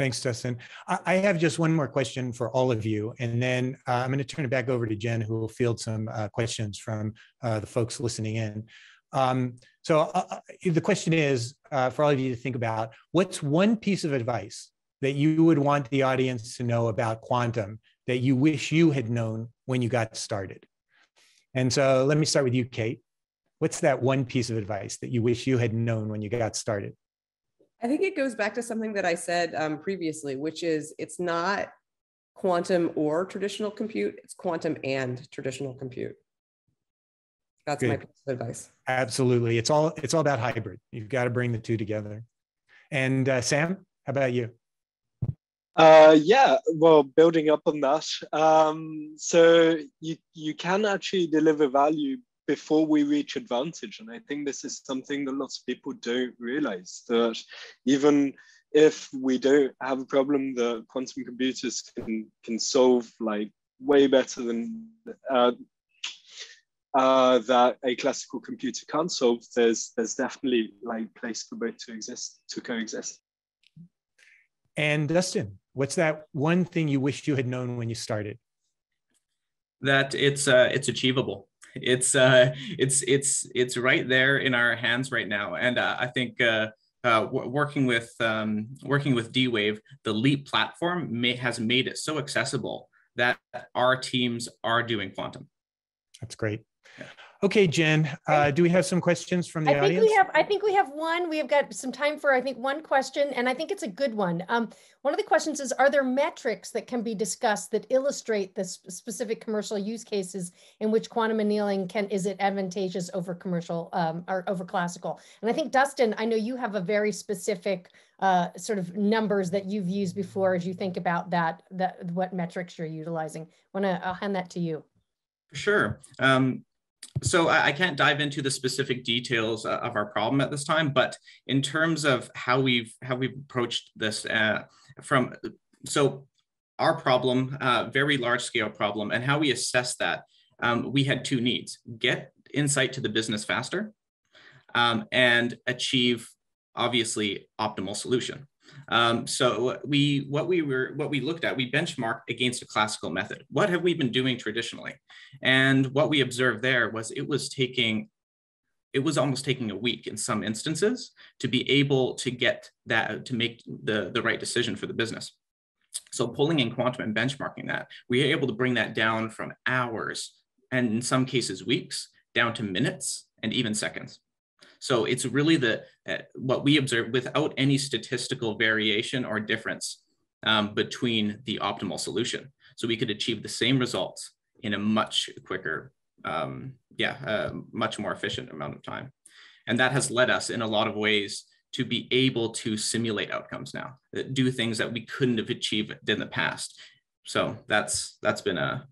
Thanks, Dustin. I have just one more question for all of you, and then I'm going to turn it back over to Jen, who will field some questions from the folks listening in. So the question is for all of you to think about, what's one piece of advice that you would want the audience to know about quantum that you wish you had known when you got started? And so let me start with you, Kate. What's that one piece of advice that you wish you had known when you got started? I think it goes back to something that I said previously, which is it's not quantum or traditional compute, it's quantum and traditional compute. That's good. My piece of advice. Absolutely. It's all about hybrid. You've got to bring the two together. And Sam, how about you? Yeah, well, building up on that. So you can actually deliver value before we reach advantage. And I think this is something that lots of people don't realize, that even if we don't have a problem that quantum computers can solve like way better than that a classical computer can't solve, there's definitely like place for both to coexist. And Dustin, what's that one thing you wish you had known when you started? That it's achievable. It's right there in our hands right now. And I think working with D-Wave, the Leap platform has made it so accessible that our teams are doing quantum. That's great. Okay, Jen, do we have some questions from the audience? I think we have one. We have got some time for, I think, one question, and I think it's a good one. One of the questions is, are there metrics that can be discussed that illustrate the specific commercial use cases in which quantum annealing is it advantageous over commercial or over classical? And I think, Dustin, I know you have a very specific sort of numbers that you've used before as you think about that what metrics you're utilizing. I'll hand that to you. Sure. So I can't dive into the specific details of our problem at this time, but in terms of how we've approached this, so our problem, very large scale problem, and how we assess that, we had two needs: get insight to the business faster, and achieve obviously optimal solution. So what we looked at, we benchmarked against a classical method. What have we been doing traditionally? And what we observed there was it was almost taking a week in some instances to be able to get that, to make the right decision for the business. So pulling in quantum and benchmarking that, we are able to bring that down from hours, and in some cases weeks, down to minutes and even seconds. So it's really what we observe without any statistical variation or difference between the optimal solution. So we could achieve the same results in a much quicker, much more efficient amount of time. And that has led us in a lot of ways to be able to simulate outcomes now, do things that we couldn't have achieved in the past. So that's been an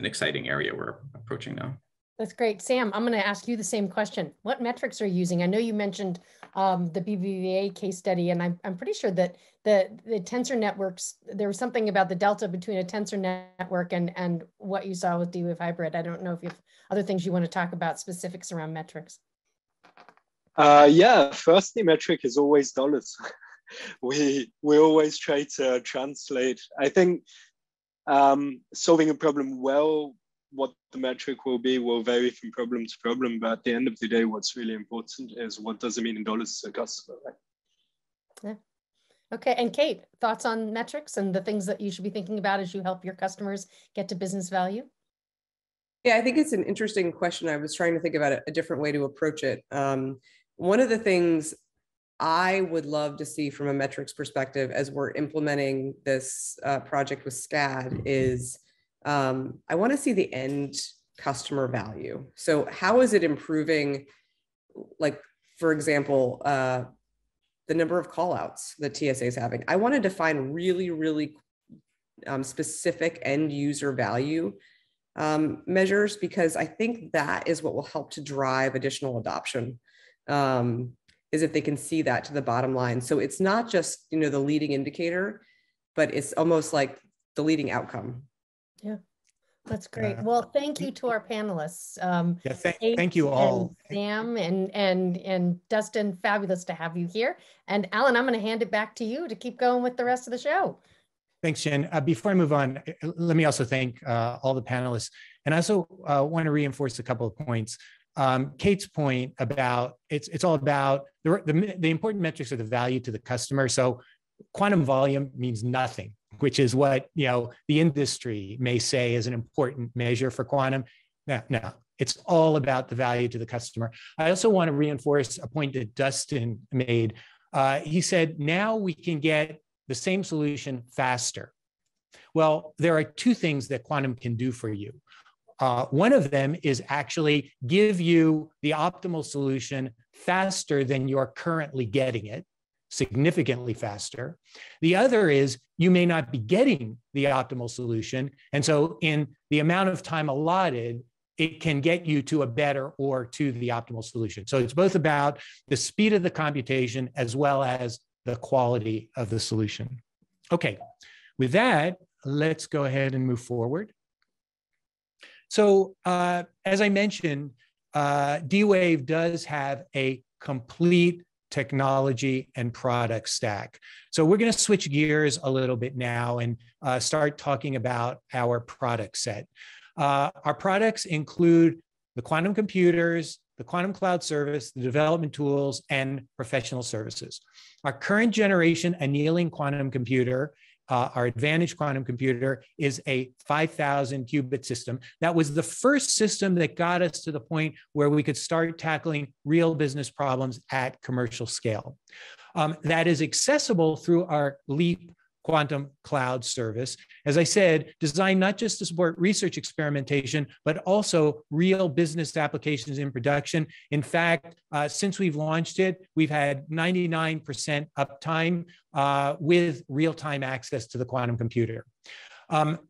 exciting area we're approaching now. That's great. Sam, I'm going to ask you the same question. What metrics are you using? I know you mentioned the BBVA case study, and I'm pretty sure that the tensor networks, there was something about the delta between a tensor network and what you saw with D-Wave Hybrid. I don't know if you have other things you want to talk about, specifics around metrics. Yeah, firstly, metric is always dollars. we always try to translate. I think solving a problem well, what the metric will be will vary from problem to problem, but at the end of the day, what's really important is what does it mean in dollars to a customer, right? Yeah. Okay, and Kate, thoughts on metrics and the things that you should be thinking about as you help your customers get to business value? Yeah, I think it's an interesting question. I was trying to think about a different way to approach it. One of the things I would love to see from a metrics perspective as we're implementing this project with SCAD is I want to see the end customer value. So how is it improving, like, for example, the number of callouts that TSA is having? I want to define really, really specific end user value measures, because I think that is what will help to drive additional adoption, is if they can see that to the bottom line. So it's not just, you know, the leading indicator, but it's almost like the leading outcome. Yeah, that's great. Well, thank you to our panelists. Yeah, thank you all. And Sam and Dustin, fabulous to have you here. And Alan, I'm going to hand it back to you to keep going with the rest of the show. Thanks, Jen. Before I move on, let me also thank all the panelists. And I also want to reinforce a couple of points. Kate's point about it's all about the important metrics are the value to the customer. So quantum volume means nothing, which is what, you know, the industry may say is an important measure for quantum. No, it's all about the value to the customer. I also want to reinforce a point that Dustin made. He said, now we can get the same solution faster. Well, there are two things that quantum can do for you. One of them is actually give you the optimal solution faster than you're currently getting it, significantly faster. The other is you may not be getting the optimal solution. And so in the amount of time allotted, it can get you to a better or to the optimal solution. So it's both about the speed of the computation as well as the quality of the solution. Okay, with that, let's go ahead and move forward. So as I mentioned, D-Wave does have a complete technology and product stack. So we're going to switch gears a little bit now and start talking about our product set. Our products include the quantum computers, the quantum cloud service, the development tools, and professional services. Our current generation annealing quantum computer, our Advantage quantum computer, is a 5,000 qubit system. That was the first system that got us to the point where we could start tackling real business problems at commercial scale. That is accessible through our Leap quantum cloud service. As I said, designed not just to support research experimentation, but also real business applications in production. In fact, since we've launched it, we've had 99% uptime with real-time access to the quantum computer.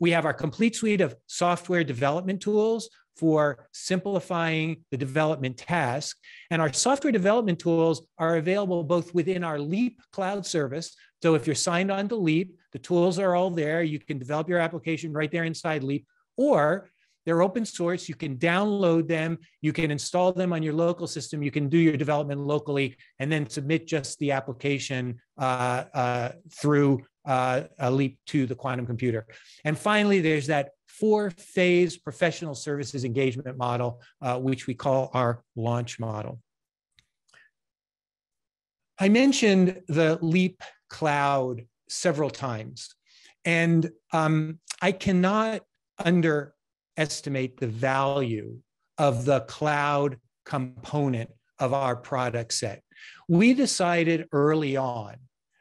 We have our complete suite of software development tools for simplifying the development task. And our software development tools are available both within our Leap cloud service. So if you're signed on to Leap, the tools are all there. You can develop your application right there inside Leap, or they're open source. You can download them. You can install them on your local system. You can do your development locally and then submit just the application through a Leap to the quantum computer. And finally, there's that four-phase professional services engagement model, which we call our launch model. I mentioned the Leap Cloud several times, and I cannot underestimate the value of the cloud component of our product set. We decided early on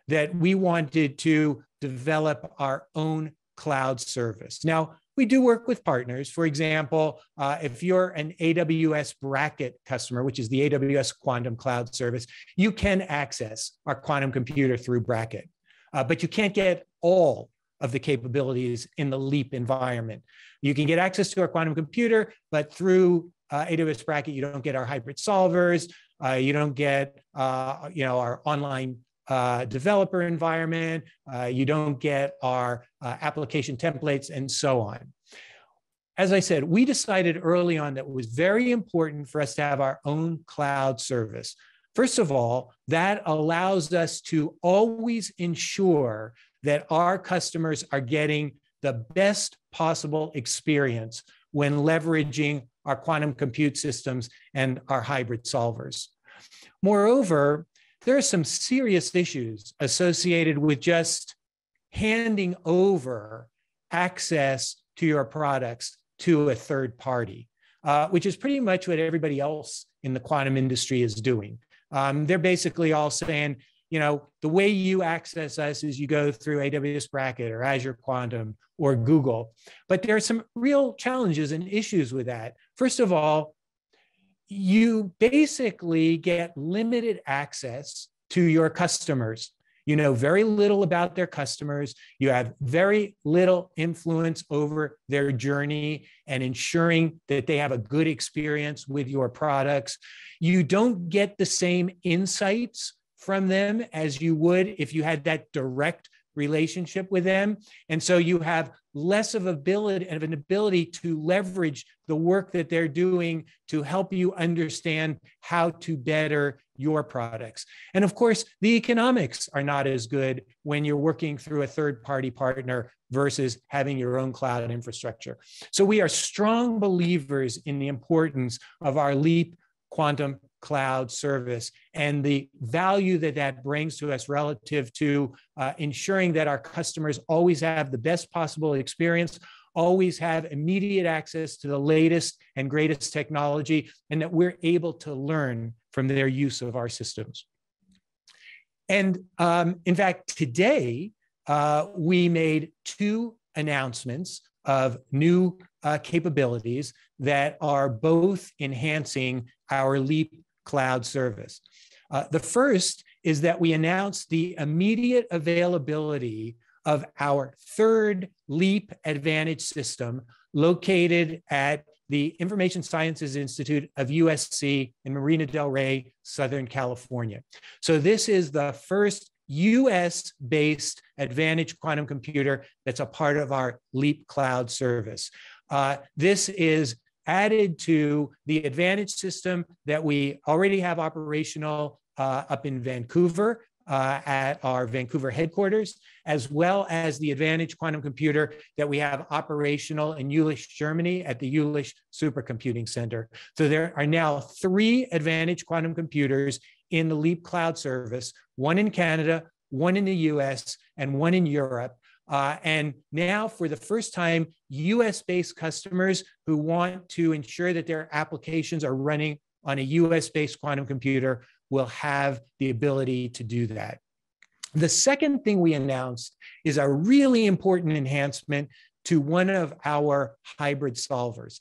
that we wanted to develop our own cloud service. Now, we do work with partners. For example, if you're an AWS bracket customer, which is the AWS Quantum Cloud Service, you can access our quantum computer through bracket, but you can't get all of the capabilities in the Leap environment. You can get access to our quantum computer, but through AWS bracket, you don't get our hybrid solvers, you don't get our online developer environment, you don't get our application templates, and so on. As I said, we decided early on that it was very important for us to have our own cloud service. First of all, that allows us to always ensure that our customers are getting the best possible experience when leveraging our quantum compute systems and our hybrid solvers. Moreover, there are some serious issues associated with just handing over access to your products to a third party, which is pretty much what everybody else in the quantum industry is doing. They're basically all saying, you know, the way you access us is you go through AWS Braket or Azure Quantum or Google. But there are some real challenges and issues with that. First of all, you basically get limited access to your customers. You know very little about their customers. You have very little influence over their journey and ensuring that they have a good experience with your products. You don't get the same insights from them as you would if you had that direct relationship with them. And so you have less of an ability to leverage the work that they're doing to help you understand how to better your products. And of course, the economics are not as good when you're working through a third-party partner versus having your own cloud infrastructure. So we are strong believers in the importance of our Leap Quantum Cloud service and the value that that brings to us relative to ensuring that our customers always have the best possible experience, always have immediate access to the latest and greatest technology, and that we're able to learn from their use of our systems. And in fact, today, we made two announcements of new capabilities that are both enhancing our Leap Cloud service. The first is that we announced the immediate availability of our third Leap Advantage system located at the Information Sciences Institute of USC in Marina Del Rey, Southern California. So this is the first US-based Advantage quantum computer that's a part of our Leap Cloud service. This is added to the Advantage system that we already have operational up in Vancouver at our Vancouver headquarters, as well as the Advantage quantum computer that we have operational in Jülich, Germany at the Jülich Supercomputing Center. So there are now three Advantage quantum computers in the Leap Cloud service, one in Canada, one in the US, and one in Europe. And now for the first time, US-based customers who want to ensure that their applications are running on a US-based quantum computer will have the ability to do that. The second thing we announced is a really important enhancement to one of our hybrid solvers.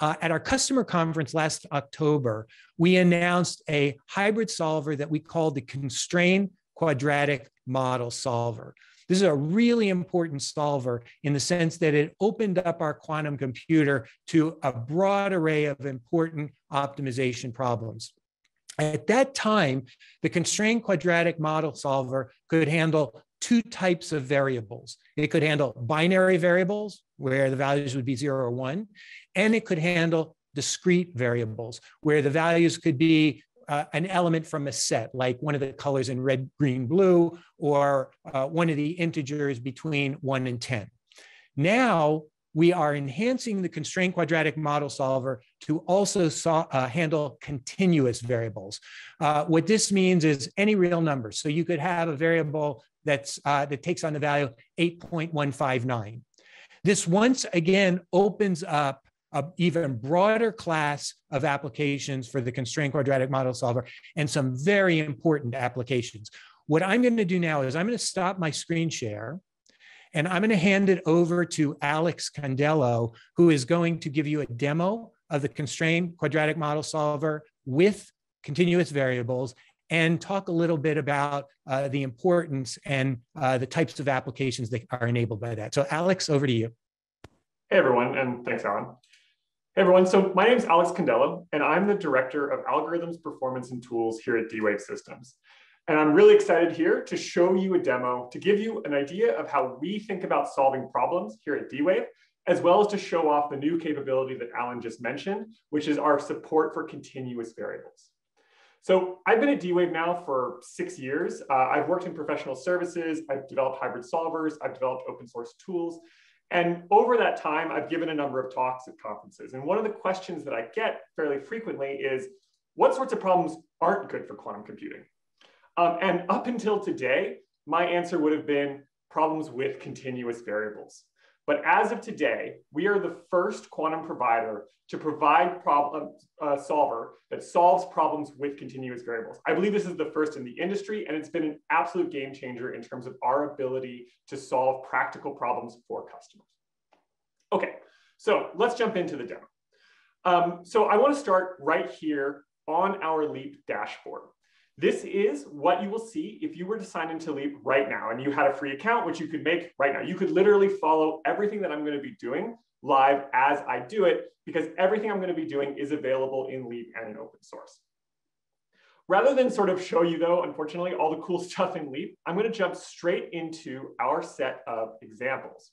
At our customer conference last October, we announced a hybrid solver that we called the Constrained Quadratic Model Solver. This is a really important solver in the sense that it opened up our quantum computer to a broad array of important optimization problems. At that time, the Constrained Quadratic Model Solver could handle two types of variables. It could handle binary variables, where the values would be 0 or 1, and it could handle discrete variables, where the values could be an element from a set, like one of the colors in red, green, blue, or one of the integers between 1 and 10. Now, we are enhancing the Constrained Quadratic Model Solver to also handle continuous variables. What this means is any real number. So you could have a variable that's, that takes on the value 8.159. This once again opens up an even broader class of applications for the Constrained Quadratic Model Solver and some very important applications. What I'm going to do now is I'm going to stop my screen share and I'm going to hand it over to Alex Candello, who is going to give you a demo of the Constrained Quadratic Model Solver with continuous variables and talk a little bit about the importance and the types of applications that are enabled by that. So Alex, over to you. Hey everyone, and thanks Alan. Hey everyone, so my name is Alex Candello and I'm the Director of Algorithms, Performance and Tools here at D-Wave Systems. And I'm really excited here to show you a demo to give you an idea of how we think about solving problems here at D-Wave, as well as to show off the new capability that Alan just mentioned, which is our support for continuous variables. So I've been at D-Wave now for 6 years. I've worked in professional services, I've developed hybrid solvers, I've developed open source tools. And over that time, I've given a number of talks at conferences. And one of the questions that I get fairly frequently is, what sorts of problems aren't good for quantum computing? And up until today, my answer would have been problems with continuous variables. But as of today, we are the first quantum provider to provide a solver that solves problems with continuous variables. I believe this is the first in the industry, and it's been an absolute game changer in terms of our ability to solve practical problems for customers. Okay, so let's jump into the demo. So I want to start right here on our Leap dashboard. This is what you will see if you were to sign into Leap right now and you had a free account, which you could make right now. You could literally follow everything that I'm going to be doing live as I do it, because everything I'm going to be doing is available in Leap and in open source. Rather than sort of show you, though, unfortunately, all the cool stuff in Leap, I'm going to jump straight into our set of examples.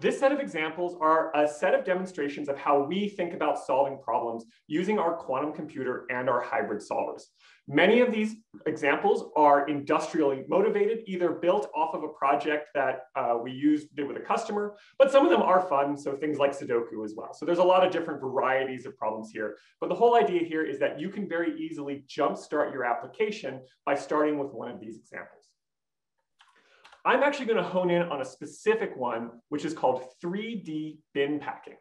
This set of examples are a set of demonstrations of how we think about solving problems using our quantum computer and our hybrid solvers. Many of these examples are industrially motivated, either built off of a project that did with a customer, but some of them are fun, so things like Sudoku as well. So there's a lot of different varieties of problems here, but the whole idea here is that you can very easily jumpstart your application by starting with one of these examples. I'm actually going to hone in on a specific one, which is called 3D bin packing.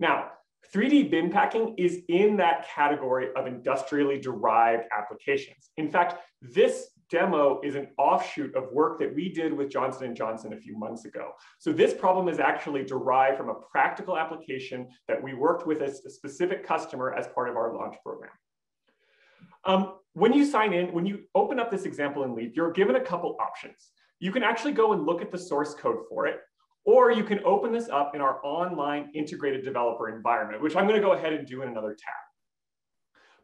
Now, 3D bin packing is in that category of industrially derived applications. In fact, this demo is an offshoot of work that we did with Johnson and Johnson a few months ago. So this problem is actually derived from a practical application that we worked with a specific customer as part of our launch program. When you sign in, when you open up this example in Leap, you're given a couple options. You can actually go and look at the source code for it, or you can open this up in our online integrated developer environment, which I'm going to go ahead and do in another tab.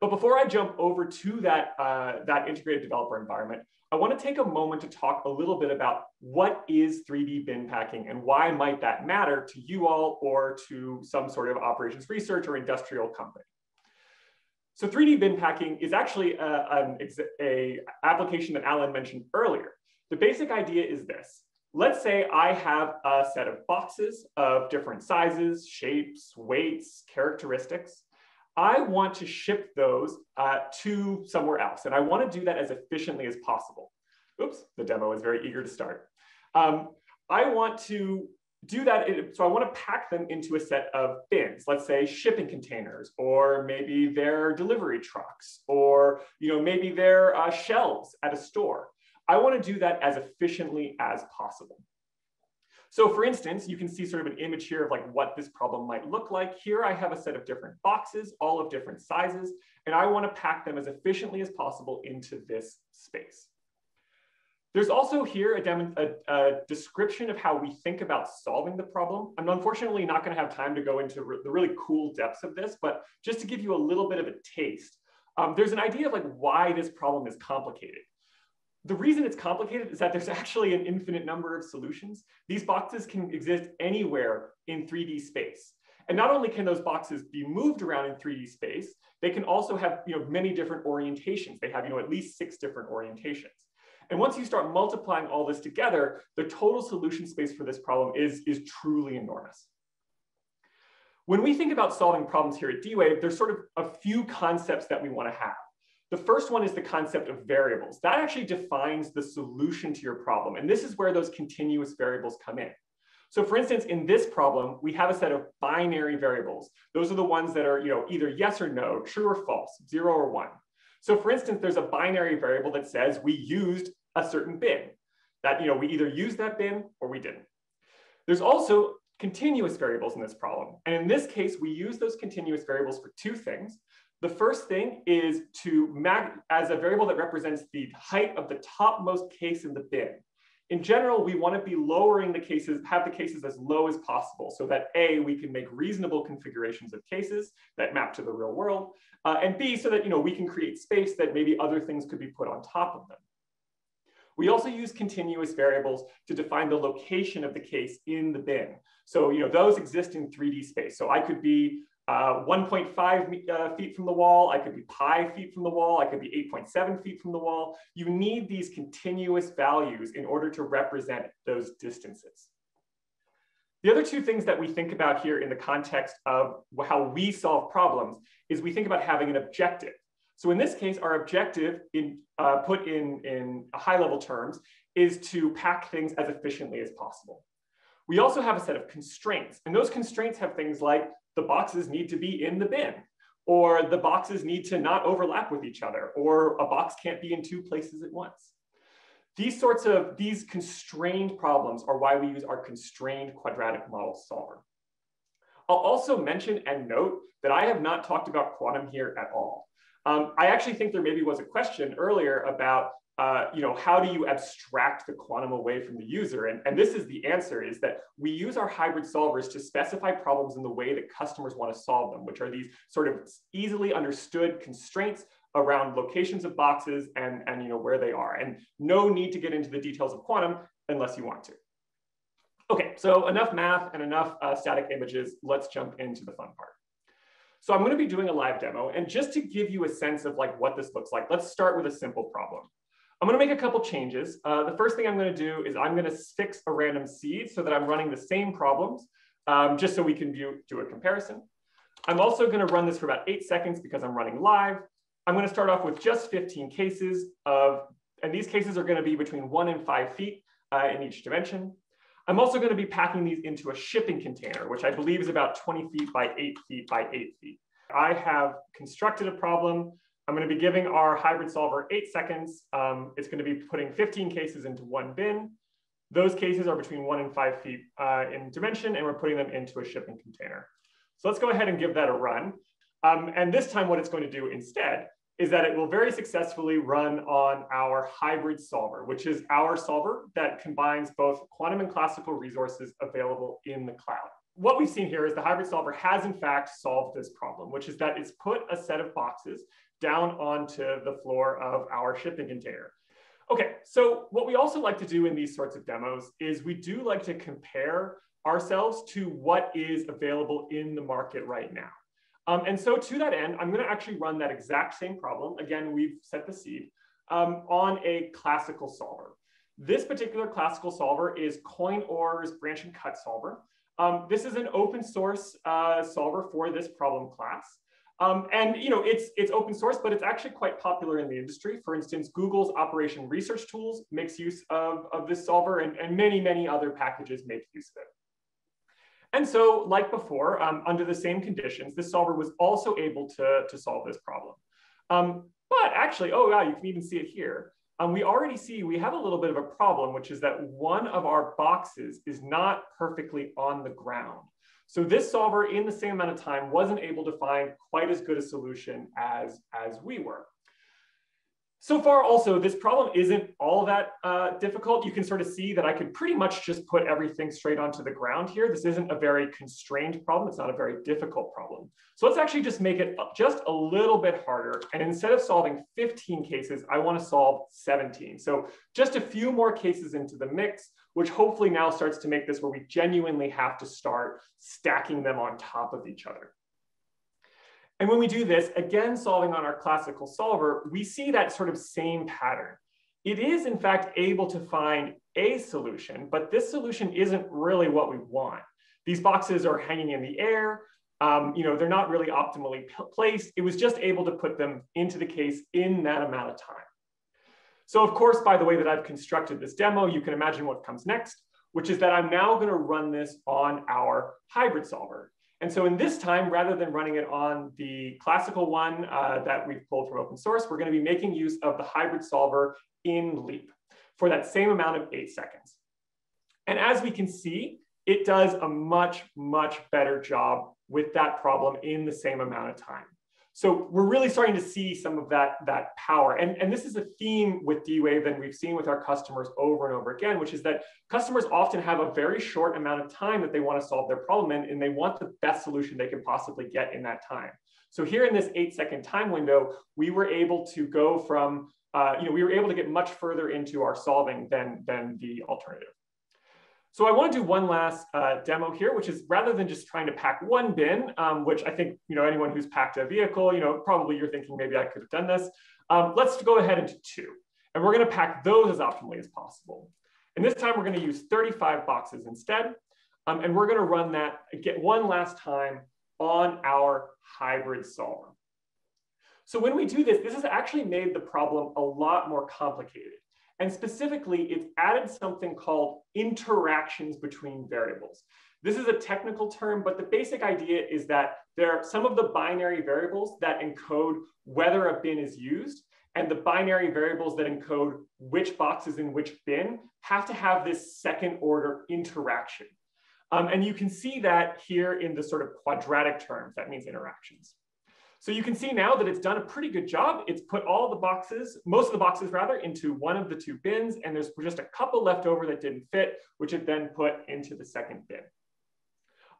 But before I jump over to that integrated developer environment, I want to take a moment to talk a little bit about what is 3D bin packing and why might that matter to you all or to some sort of operations research or industrial company. So 3D bin packing is actually an application that Alan mentioned earlier. The basic idea is this. Let's say I have a set of boxes of different sizes, shapes, weights, characteristics. I want to ship those to somewhere else, and I want to do that as efficiently as possible. Oops, the demo is very eager to start. I want to do that, so I want to pack them into a set of bins, let's say shipping containers, or maybe their delivery trucks, or maybe their shelves at a store. I want to do that as efficiently as possible. So for instance, you can see sort of an image here of like what this problem might look like. Here I have a set of different boxes, all of different sizes, and I want to pack them as efficiently as possible into this space. There's also here a description of how we think about solving the problem. I'm unfortunately not going to have time to go into the really cool depths of this, but just to give you a little bit of a taste, there's an idea of like why this problem is complicated. The reason it's complicated is that there's actually an infinite number of solutions. These boxes can exist anywhere in 3D space. And not only can those boxes be moved around in 3D space, they can also have many different orientations. They have at least 6 different orientations. And once you start multiplying all this together, the total solution space for this problem is truly enormous. When we think about solving problems here at D-Wave, there's sort of a few concepts that we want to have. The first one is the concept of variables. That actually defines the solution to your problem. And this is where those continuous variables come in. So for instance, in this problem, we have a set of binary variables. Those are the ones that are either yes or no, true or false, 0 or 1. So for instance, there's a binary variable that says we used a certain bin. That we either used that bin or we didn't. There's also continuous variables in this problem. And in this case, we use those continuous variables for 2 things. The first thing is as a variable that represents the height of the topmost case in the bin. In general, we want to be lowering the cases, have the cases as low as possible so that A, we can make reasonable configurations of cases that map to the real world, and B, so that we can create space that maybe other things could be put on top of them. We also use continuous variables to define the location of the case in the bin. So those exist in 3D space. So I could be 1.5 feet from the wall, I could be pi feet from the wall, I could be 8.7 feet from the wall. You need these continuous values in order to represent those distances. The other 2 things that we think about here in the context of how we solve problems is we think about having an objective. So in this case, our objective, put in high-level terms, is to pack things as efficiently as possible. We also have a set of constraints, and those constraints have things like the boxes need to be in the bin, or the boxes need to not overlap with each other, or a box can't be in 2 places at once. These constrained problems are why we use our constrained quadratic model solver. I'll also mention and note that I have not talked about quantum here at all. I actually think there maybe was a question earlier about, how do you abstract the quantum away from the user? And this is the answer, is that we use our hybrid solvers to specify problems in the way that customers want to solve them, which are these sort of easily understood constraints around locations of boxes and where they are. And no need to get into the details of quantum unless you want to. Okay, so enough math and enough static images. Let's jump into the fun part. So I'm going to be doing a live demo. And just to give you a sense of like what this looks like, let's start with a simple problem. I'm going to make a couple changes. The first thing I'm going to do is I'm going to fix a random seed so that I'm running the same problems, just so we can do a comparison. I'm also going to run this for about 8 seconds because I'm running live. I'm going to start off with just 15 cases of, and these cases are going to be between 1 and 5 feet in each dimension. I'm also going to be packing these into a shipping container, which I believe is about 20 feet by 8 feet by 8 feet. I have constructed a problem. I'm going to be giving our hybrid solver 8 seconds. It's going to be putting 15 cases into one bin. Those cases are between 1 and 5 feet in dimension, and we're putting them into a shipping container. So let's go ahead and give that a run. And this time what it's going to do instead is that it will very successfully run on our hybrid solver, which is our solver that combines both quantum and classical resources available in the cloud. What we've seen here is the hybrid solver has in fact solved this problem, which is that it's put a set of boxes down onto the floor of our shipping container. Okay, so what we also like to do in these sorts of demos is we do like to compare ourselves to what is available in the market right now. And so to that end, I'm going to actually run that exact same problem. Again, we've set the seed on a classical solver. This particular classical solver is CoinOr's branch and cut solver. This is an open source solver for this problem class. And it's open source, but it's actually quite popular in the industry. For instance, Google's Operation Research Tools makes use of this solver, and many, many other packages make use of it. And so, like before, under the same conditions, this solver was also able to solve this problem. But actually, oh wow, you can even see it here. We already see we have a little bit of a problem, which is that one of our boxes is not perfectly on the ground. So this solver, in the same amount of time, wasn't able to find quite as good a solution as we were. So far, also, this problem isn't all that difficult. You can sort of see that I could pretty much just put everything straight onto the ground here. This isn't a very constrained problem. It's not a very difficult problem. So let's actually just make it just a little bit harder. And instead of solving 15 cases, I want to solve 17. So just a few more cases into the mix, which hopefully now starts to make this where we genuinely have to start stacking them on top of each other. And when we do this, again, solving on our classical solver, we see that sort of same pattern. It is, in fact, able to find a solution, but this solution isn't really what we want. These boxes are hanging in the air. They're not really optimally placed. It was just able to put them into the case in that amount of time. So, of course, by the way that I've constructed this demo, you can imagine what comes next, which is that I'm now going to run this on our hybrid solver. And so in this time, rather than running it on the classical one that we've pulled from open source, we're going to be making use of the hybrid solver in Leap for that same amount of 8 seconds. And as we can see, it does a much, much better job with that problem in the same amount of time. So we're really starting to see some of that power. And this is a theme with D-Wave and we've seen with our customers over and over again, which is that customers often have a very short amount of time that they want to solve their problem in, and they want the best solution they can possibly get in that time. So here in this 8-second time window, we were able to go from, we were able to get much further into our solving than the alternative. So I want to do one last demo here, which is rather than just trying to pack one bin, which I think anyone who's packed a vehicle, probably you're thinking maybe I could have done this. Let's go ahead and do two, and we're going to pack those as optimally as possible. And this time we're going to use 35 boxes instead, and we're going to run that again one last time on our hybrid solver. So when we do this, this has actually made the problem a lot more complicated. And specifically, it's added something called interactions between variables. This is a technical term, but the basic idea is that there are some of the binary variables that encode whether a bin is used, and the binary variables that encode which box is in which bin have to have this second order interaction. And you can see that here in the sort of quadratic terms, that means interactions. So you can see now that it's done a pretty good job. It's put all the boxes, most of the boxes rather, into one of the two bins, and there's just a couple left over that didn't fit, which it then put into the second bin.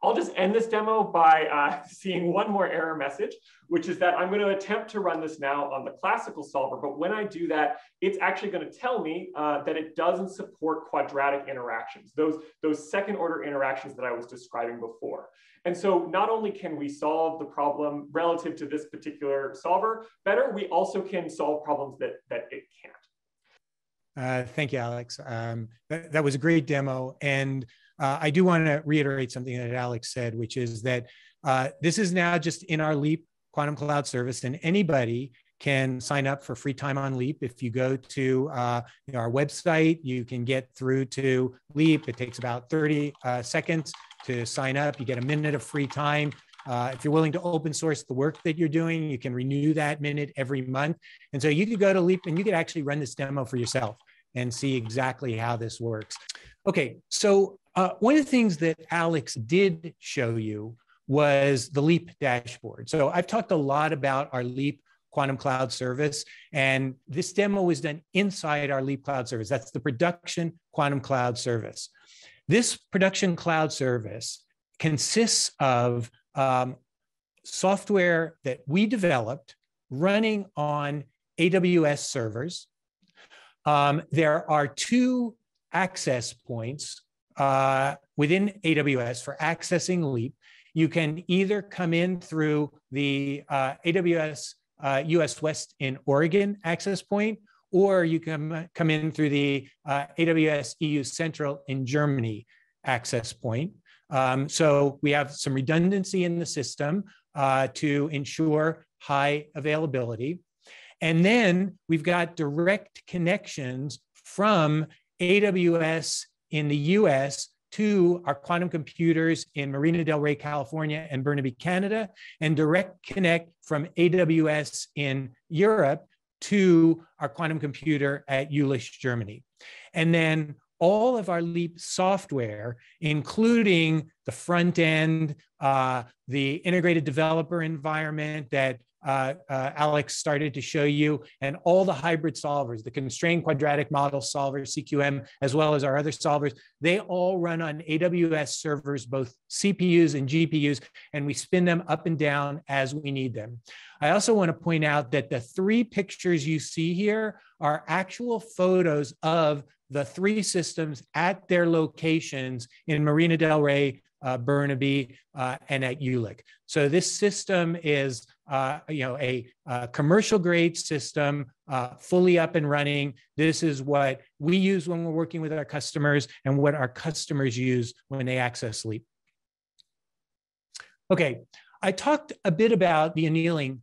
I'll just end this demo by seeing one more error message, which is that I'm going to attempt to run this now on the classical solver. But when I do that, it's actually going to tell me that it doesn't support quadratic interactions, those second order interactions that I was describing before. And so not only can we solve the problem relative to this particular solver better, we also can solve problems that it can't. Thank you, Alex. That was a great demo. And I do want to reiterate something that Alex said, which is that this is now just in our Leap Quantum Cloud service, and anybody can sign up for free time on Leap. If you go to our website, you can get through to Leap. It takes about 30 seconds to sign up. You get a minute of free time. If you're willing to open source the work that you're doing, you can renew that minute every month. And so you could go to Leap and you could actually run this demo for yourself and see exactly how this works. Okay, so one of the things that Alex did show you was the Leap dashboard. So I've talked a lot about our Leap Quantum Cloud service, and this demo was done inside our Leap Cloud service. That's the production Quantum Cloud service. This production cloud service consists of software that we developed running on AWS servers. There are two access points within AWS for accessing Leap. You can either come in through the AWS US West in Oregon access point, or you can come in through the AWS EU Central in Germany access point. So we have some redundancy in the system to ensure high availability. And then we've got direct connections from AWS in the US to our quantum computers in Marina Del Rey, California, and Burnaby, Canada, and direct connect from AWS in Europe to our quantum computer at Jülich, Germany. And then all of our Leap software, including the front end, the integrated developer environment that Alex started to show you, and all the hybrid solvers, the constrained quadratic model solver, CQM, as well as our other solvers, they all run on AWS servers, both CPUs and GPUs, and we spin them up and down as we need them. I also want to point out that the three pictures you see here are actual photos of the three systems at their locations in Marina Del Rey, Burnaby, and at Jülich. So this system is a commercial grade system, fully up and running. This is what we use when we're working with our customers and what our customers use when they access Leap. Okay, I talked a bit about the annealing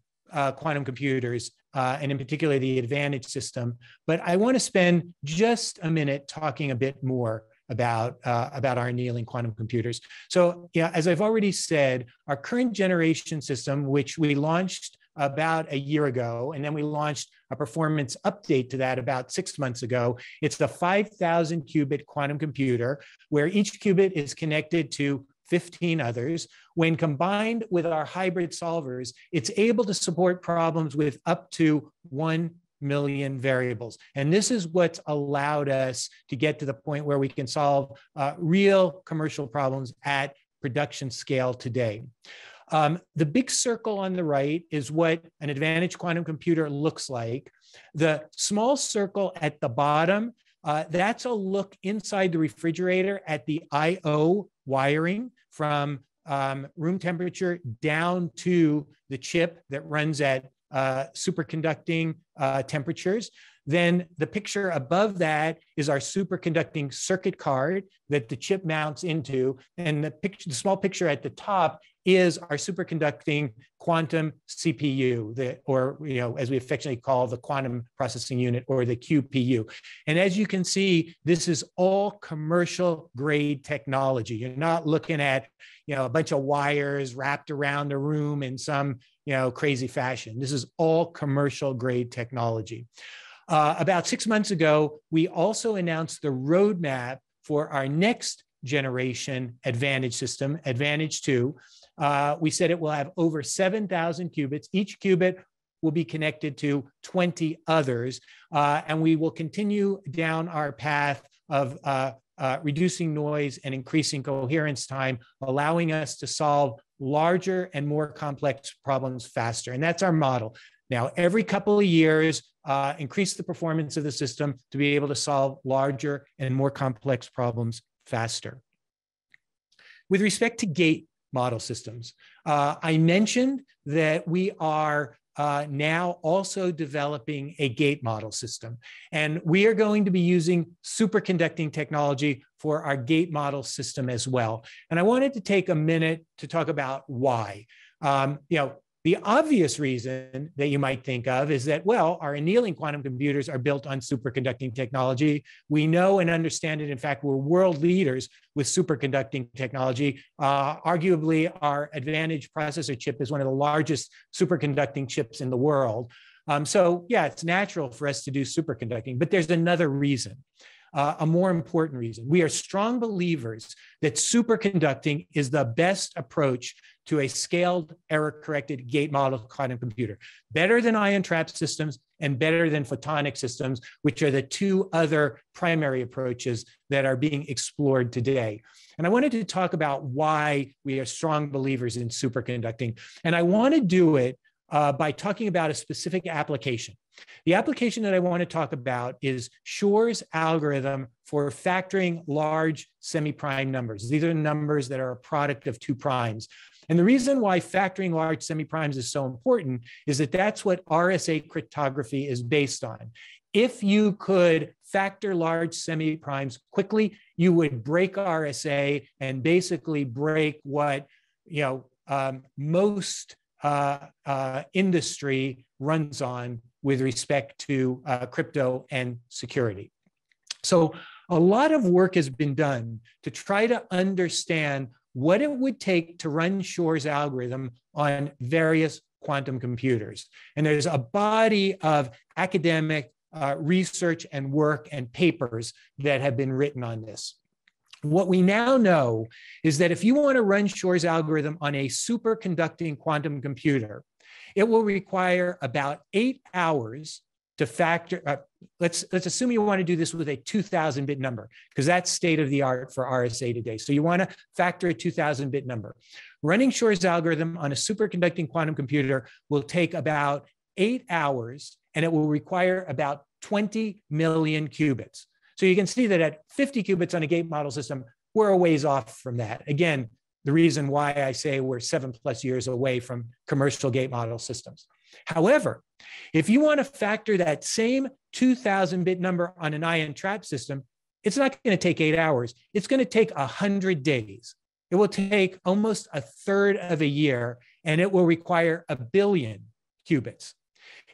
quantum computers and in particular the Advantage system, but I want to spend just a minute talking a bit more about our annealing quantum computers. So yeah, as I've already said, our current generation system, which we launched about a year ago, and then we launched a performance update to that about 6 months ago. It's the 5,000 qubit quantum computer where each qubit is connected to 15 others. When combined with our hybrid solvers, it's able to support problems with up to 1 million variables. And this is what's allowed us to get to the point where we can solve real commercial problems at production scale today. The big circle on the right is what an Advantage quantum computer looks like. The small circle at the bottom, that's a look inside the refrigerator at the I/O wiring from room temperature down to the chip that runs at superconducting temperatures. Then the picture above that is our superconducting circuit card that the chip mounts into. And the small picture at the top is our superconducting quantum CPU, as we affectionately call the quantum processing unit, or the QPU. And as you can see, this is all commercial grade technology. You're not looking at a bunch of wires wrapped around the room in some crazy fashion. This is all commercial grade technology. About 6 months ago, we also announced the roadmap for our next generation Advantage system, Advantage 2. We said it will have over 7,000 qubits. Each qubit will be connected to 20 others. And we will continue down our path of reducing noise and increasing coherence time, allowing us to solve larger and more complex problems faster. And that's our model. Now, every couple of years, increase the performance of the system to be able to solve larger and more complex problems faster. With respect to gate model systems, I mentioned that we are now also developing a gate model system. And we are going to be using superconducting technology for our gate model system as well. And I wanted to take a minute to talk about why. The obvious reason that you might think of is that, well, our annealing quantum computers are built on superconducting technology. We know and understand it. In fact, we're world leaders with superconducting technology. Arguably, our Advantage processor chip is one of the largest superconducting chips in the world. So yeah, it's natural for us to do superconducting, but there's another reason. A more important reason. We are strong believers that superconducting is the best approach to a scaled, error-corrected gate model quantum computer, better than ion trap systems and better than photonic systems, which are the two other primary approaches that are being explored today. And I wanted to talk about why we are strong believers in superconducting. And I want to do it by talking about a specific application. The application that I want to talk about is Shor's algorithm for factoring large semi-prime numbers. These are numbers that are a product of two primes. And the reason why factoring large semi-primes is so important is that that's what RSA cryptography is based on. If you could factor large semi-primes quickly, you would break RSA and basically break what most industry runs on with respect to crypto and security. So a lot of work has been done to try to understand what it would take to run Shor's algorithm on various quantum computers. And there's a body of academic research and work and papers that have been written on this. What we now know is that if you want to run Shor's algorithm on a superconducting quantum computer, it will require about 8 hours to factor. Let's assume you want to do this with a 2,000-bit number, because that's state of the art for RSA today. So you want to factor a 2,000-bit number. Running Shor's algorithm on a superconducting quantum computer will take about 8 hours, and it will require about 20 million qubits. So you can see that at 50 qubits on a gate model system, we're a ways off from that. Again, the reason why I say we're 7+ years away from commercial gate model systems. However, if you want to factor that same 2,000-bit number on an ion trap system, it's not going to take 8 hours. It's going to take 100 days. It will take almost a third of a year, and it will require 1 billion qubits.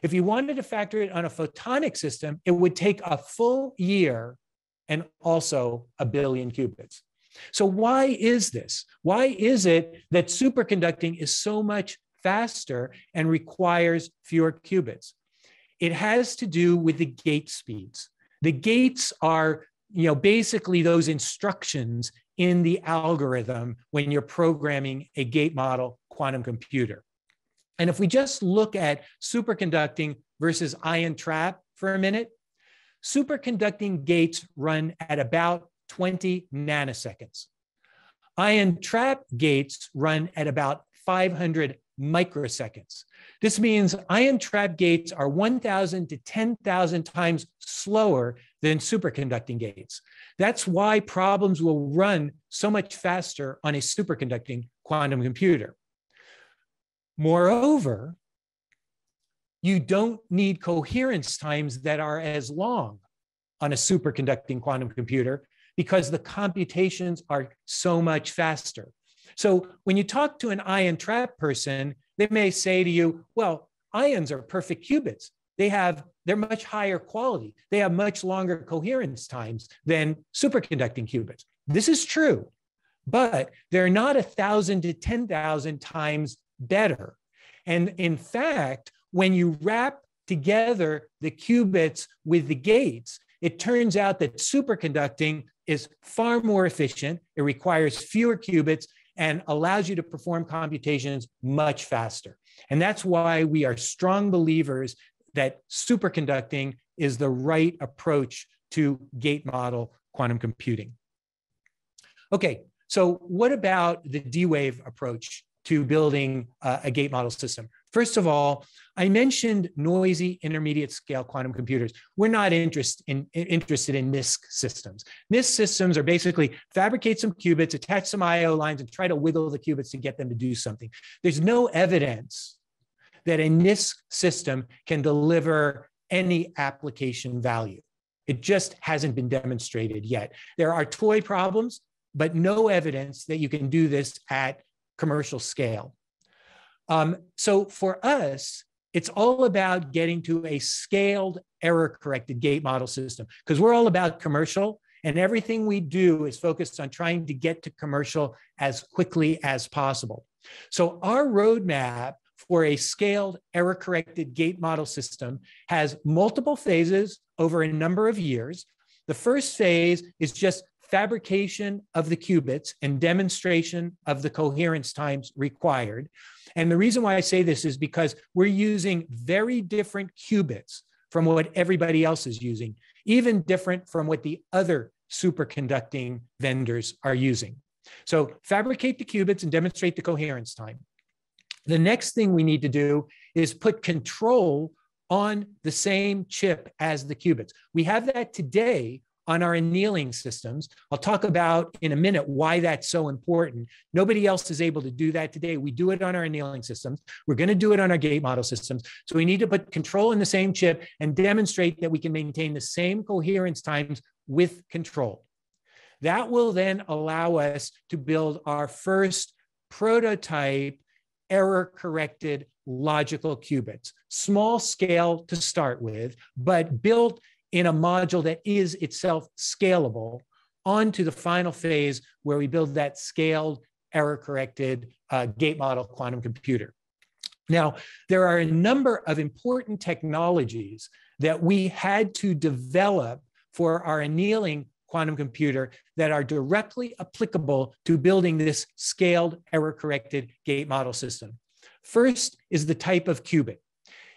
If you wanted to factor it on a photonic system, it would take a full year and also 1 billion qubits. So why is this? Why is it that superconducting is so much faster and requires fewer qubits? It has to do with the gate speeds. The gates are, basically those instructions in the algorithm when you're programming a gate model quantum computer. And if we just look at superconducting versus ion trap for a minute, superconducting gates run at about 20 nanoseconds. Ion trap gates run at about 500 microseconds. This means ion trap gates are 1,000 to 10,000 times slower than superconducting gates. That's why problems will run so much faster on a superconducting quantum computer. Moreover, you don't need coherence times that are as long on a superconducting quantum computer because the computations are so much faster. So when you talk to an ion trap person, they may say to you, well, ions are perfect qubits. They're much higher quality. They have much longer coherence times than superconducting qubits. This is true, but they're not 1,000 to 10,000 times better. And in fact, when you wrap together the qubits with the gates, it turns out that superconducting is far more efficient. It requires fewer qubits and allows you to perform computations much faster. And that's why we are strong believers that superconducting is the right approach to gate model quantum computing. Okay, so what about the D-Wave approach to building a gate model system? First of all, I mentioned noisy intermediate scale quantum computers. We're not interested in NISQ systems. NISQ systems are basically fabricate some qubits, attach some IO lines, and try to wiggle the qubits to get them to do something. There's no evidence that a NISQ system can deliver any application value. It just hasn't been demonstrated yet. There are toy problems, but no evidence that you can do this at commercial scale. So for us, it's all about getting to a scaled error-corrected gate model system, because we're all about commercial, and everything we do is focused on trying to get to commercial as quickly as possible. So our roadmap for a scaled error-corrected gate model system has multiple phases over a number of years. The first phase is just fabrication of the qubits and demonstration of the coherence times required. And the reason why I say this is because we're using very different qubits from what everybody else is using, even different from what the other superconducting vendors are using. So fabricate the qubits and demonstrate the coherence time. The next thing we need to do is put control on the same chip as the qubits. We have that today on our annealing systems. I'll talk about in a minute why that's so important. Nobody else is able to do that today. We do it on our annealing systems. We're going to do it on our gate model systems. So we need to put control in the same chip and demonstrate that we can maintain the same coherence times with control. That will then allow us to build our first prototype error-corrected logical qubits. Small scale to start with, but built in a module that is itself scalable onto the final phase where we build that scaled error-corrected gate model quantum computer. Now, there are a number of important technologies that we had to develop for our annealing quantum computer that are directly applicable to building this scaled error-corrected gate model system. First is the type of qubit.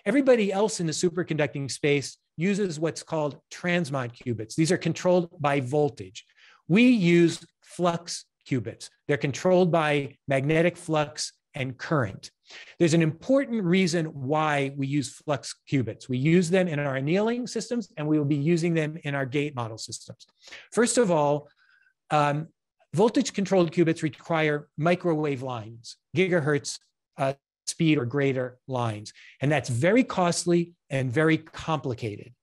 Everybody else in the superconducting space uses what's called transmon qubits. These are controlled by voltage. We use flux qubits. They're controlled by magnetic flux and current. There's an important reason why we use flux qubits. We use them in our annealing systems, and we will be using them in our gate model systems. First of all, voltage-controlled qubits require microwave lines, gigahertz speed or greater lines. And that's very costly and very complicated.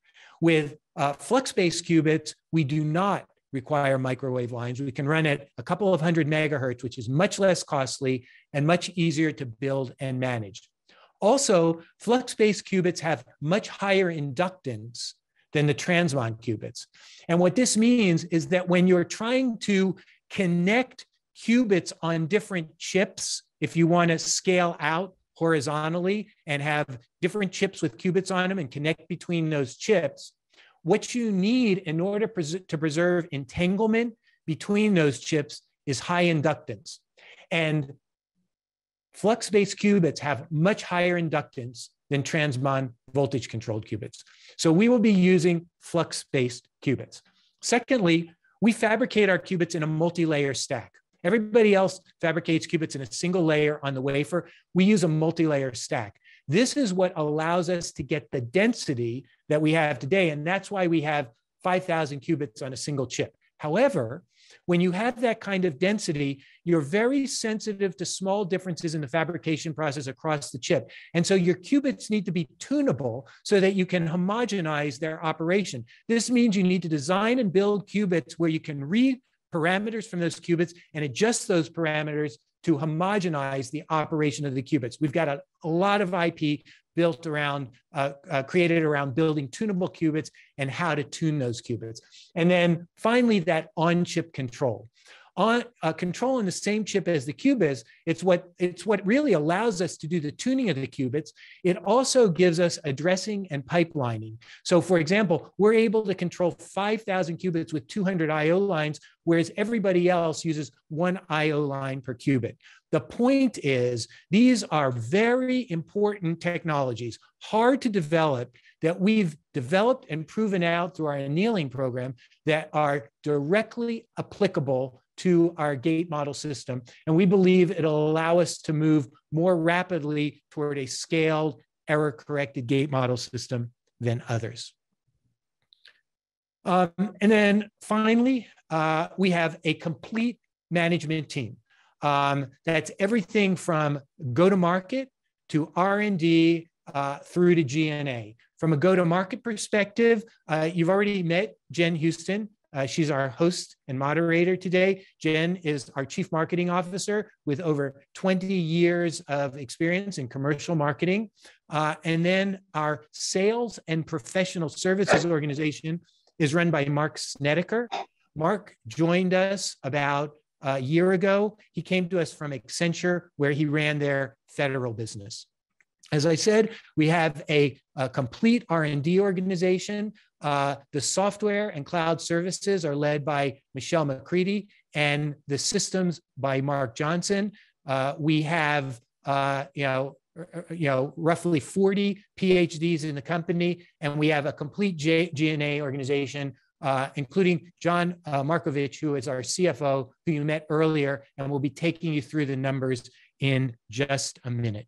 With flux-based qubits, we do not require microwave lines. We can run at a couple of hundred megahertz, which is much less costly and much easier to build and manage. Also, flux-based qubits have much higher inductance than the transmon qubits. And what this means is that when you're trying to connect qubits on different chips, if you want to scale out horizontally and have different chips with qubits on them and connect between those chips, what you need in order to preserve entanglement between those chips is high inductance. And flux-based qubits have much higher inductance than transmon voltage-controlled qubits. So we will be using flux-based qubits. Secondly, we fabricate our qubits in a multi-layer stack. Everybody else fabricates qubits in a single layer on the wafer. We use a multi-layer stack. This is what allows us to get the density that we have today, and that's why we have 5,000 qubits on a single chip. However, when you have that kind of density, you're very sensitive to small differences in the fabrication process across the chip. And so your qubits need to be tunable so that you can homogenize their operation. This means you need to design and build qubits where you can read parameters from those qubits and adjust those parameters to homogenize the operation of the qubits. We've got a lot of IP built around, created around building tunable qubits and how to tune those qubits. And then finally, that on-chip control. on controlling the same chip as the qubits. It's what really allows us to do the tuning of the qubits. It also gives us addressing and pipelining. So for example, we're able to control 5,000 qubits with 200 IO lines, whereas everybody else uses one IO line per qubit. The point is, these are very important technologies, hard to develop, that we've developed and proven out through our annealing program, that are directly applicable to our gate model system. And we believe it'll allow us to move more rapidly toward a scaled, error-corrected gate model system than others. And then finally, we have a complete management team. That's everything from go-to-market to R&D through to G&A. From a go-to-market perspective, you've already met Jen Houston. She's our host and moderator today. Jen is our Chief Marketing Officer with over 20 years of experience in commercial marketing. And then our sales and professional services organization is run by Mark Snedeker. Mark joined us about a year ago. He came to us from Accenture, where he ran their federal business. As I said, we have a complete R&D organization. The software and cloud services are led by Michelle McCready, and the systems by Mark Johnson. We have roughly 40 PhDs in the company, and we have a complete G&A organization, including John Markovich, who is our CFO, who you met earlier, and we'll be taking you through the numbers in just a minute.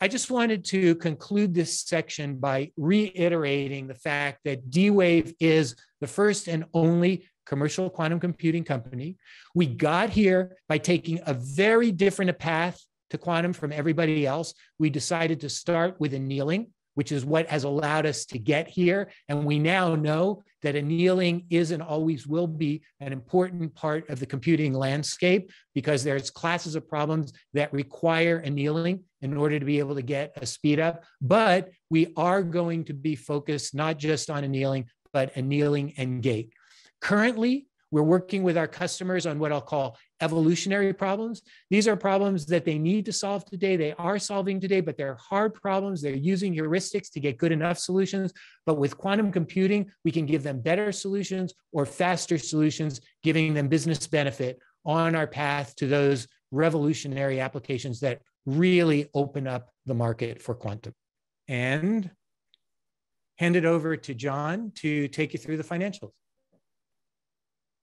I just wanted to conclude this section by reiterating the fact that D-Wave is the first and only commercial quantum computing company. We got here by taking a very different path to quantum from everybody else. We decided to start with annealing, which is what has allowed us to get here. And we now know that annealing is and always will be an important part of the computing landscape, because there's classes of problems that require annealing in order to be able to get a speed up. But we are going to be focused not just on annealing, but annealing and gate. Currently, we're working with our customers on what I'll call evolutionary problems. These are problems that they need to solve today. They are solving today, but they're hard problems. They're using heuristics to get good enough solutions. But with quantum computing, we can give them better solutions or faster solutions, giving them business benefit on our path to those revolutionary applications that really open up the market for quantum. And hand it over to John to take you through the financials.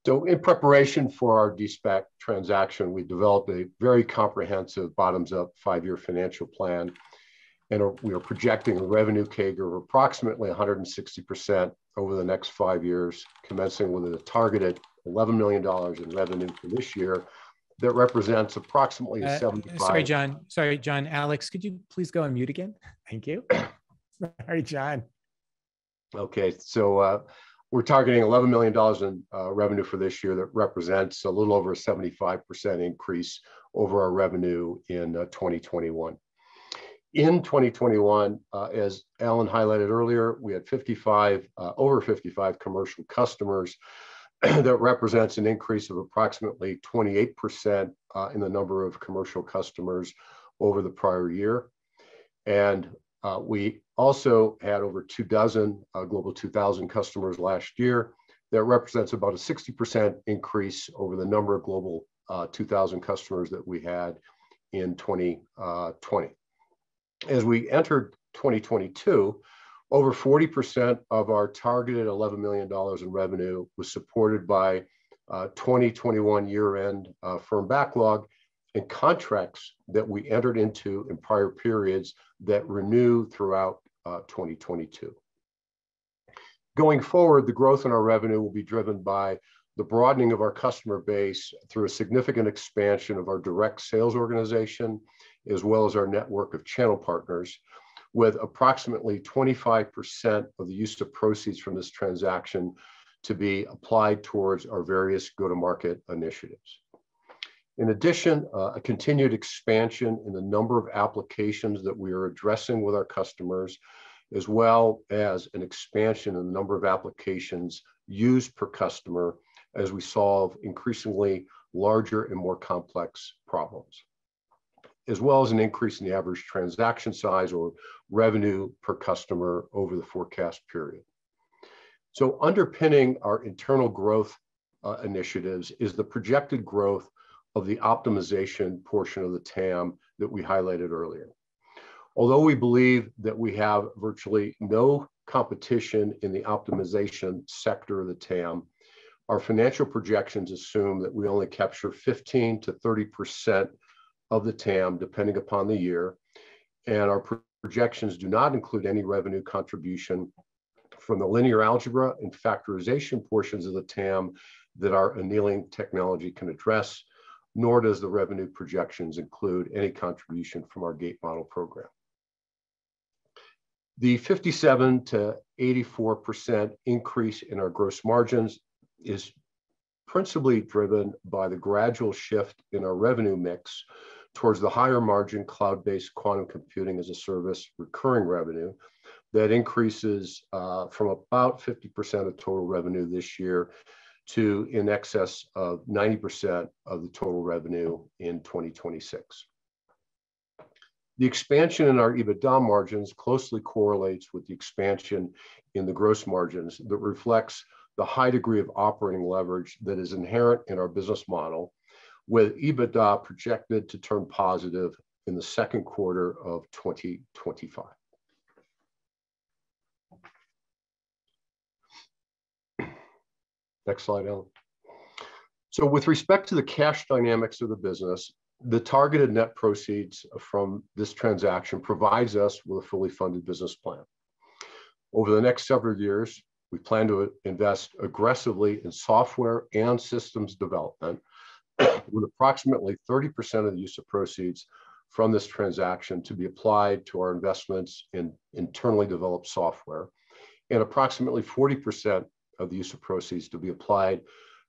So in preparation for our de-SPAC transaction, we developed a very comprehensive bottoms-up five-year financial plan. And we are projecting a revenue CAGR of approximately 160% over the next 5 years, commencing with a targeted $11 million in revenue for this year. That represents approximately 75. Sorry, John. Alex, could you please go on mute again? Thank you. Sorry, John. Okay, so we're targeting $11 million in revenue for this year. That represents a little over a 75% increase over our revenue in 2021. In 2021, as Alan highlighted earlier, we had over 55 commercial customers. That represents an increase of approximately 28% in the number of commercial customers over the prior year. And we also had over 24 Global 2000 customers last year. That represents about a 60% increase over the number of Global 2000 customers that we had in 2020. As we entered 2022, over 40% of our targeted $11 million in revenue was supported by 2021 year-end firm backlog and contracts that we entered into in prior periods that renew throughout 2022. Going forward, the growth in our revenue will be driven by the broadening of our customer base through a significant expansion of our direct sales organization, as well as our network of channel partners, with approximately 25% of the use of proceeds from this transaction to be applied towards our various go-to-market initiatives. In addition, a continued expansion in the number of applications that we are addressing with our customers, as well as an expansion in the number of applications used per customer, as we solve increasingly larger and more complex problems, as well as an increase in the average transaction size or revenue per customer over the forecast period. So underpinning our internal growth initiatives is the projected growth of the optimization portion of the TAM that we highlighted earlier. Although we believe that we have virtually no competition in the optimization sector of the TAM, our financial projections assume that we only capture 15 to 30% of the TAM, depending upon the year, and our projections do not include any revenue contribution from the linear algebra and factorization portions of the TAM that our annealing technology can address, nor does the revenue projections include any contribution from our gate model program. The 57 to 84% increase in our gross margins is principally driven by the gradual shift in our revenue mix towards the higher margin cloud-based quantum computing as a service recurring revenue that increases from about 50% of total revenue this year to in excess of 90% of the total revenue in 2026. The expansion in our EBITDA margins closely correlates with the expansion in the gross margins that reflects the high degree of operating leverage that is inherent in our business model, with EBITDA projected to turn positive in the second quarter of 2025. Next slide, Alan. So with respect to the cash dynamics of the business, the targeted net proceeds from this transaction provides us with a fully funded business plan. Over the next several years, we plan to invest aggressively in software and systems development, with approximately 30% of the use of proceeds from this transaction to be applied to our investments in internally developed software, and approximately 40% of the use of proceeds to be applied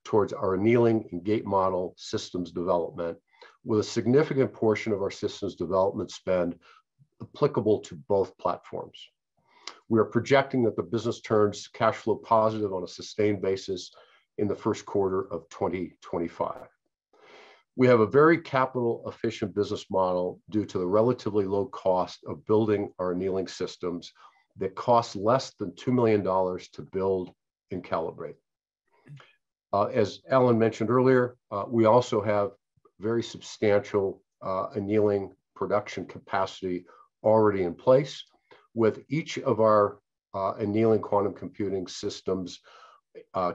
towards our annealing and gate model systems development, with a significant portion of our systems development spend applicable to both platforms. We are projecting that the business turns cash flow positive on a sustained basis in the first quarter of 2025. We have a very capital efficient business model due to the relatively low cost of building our annealing systems that cost less than $2 million to build and calibrate. As Alan mentioned earlier, we also have very substantial annealing production capacity already in place, with each of our annealing quantum computing systems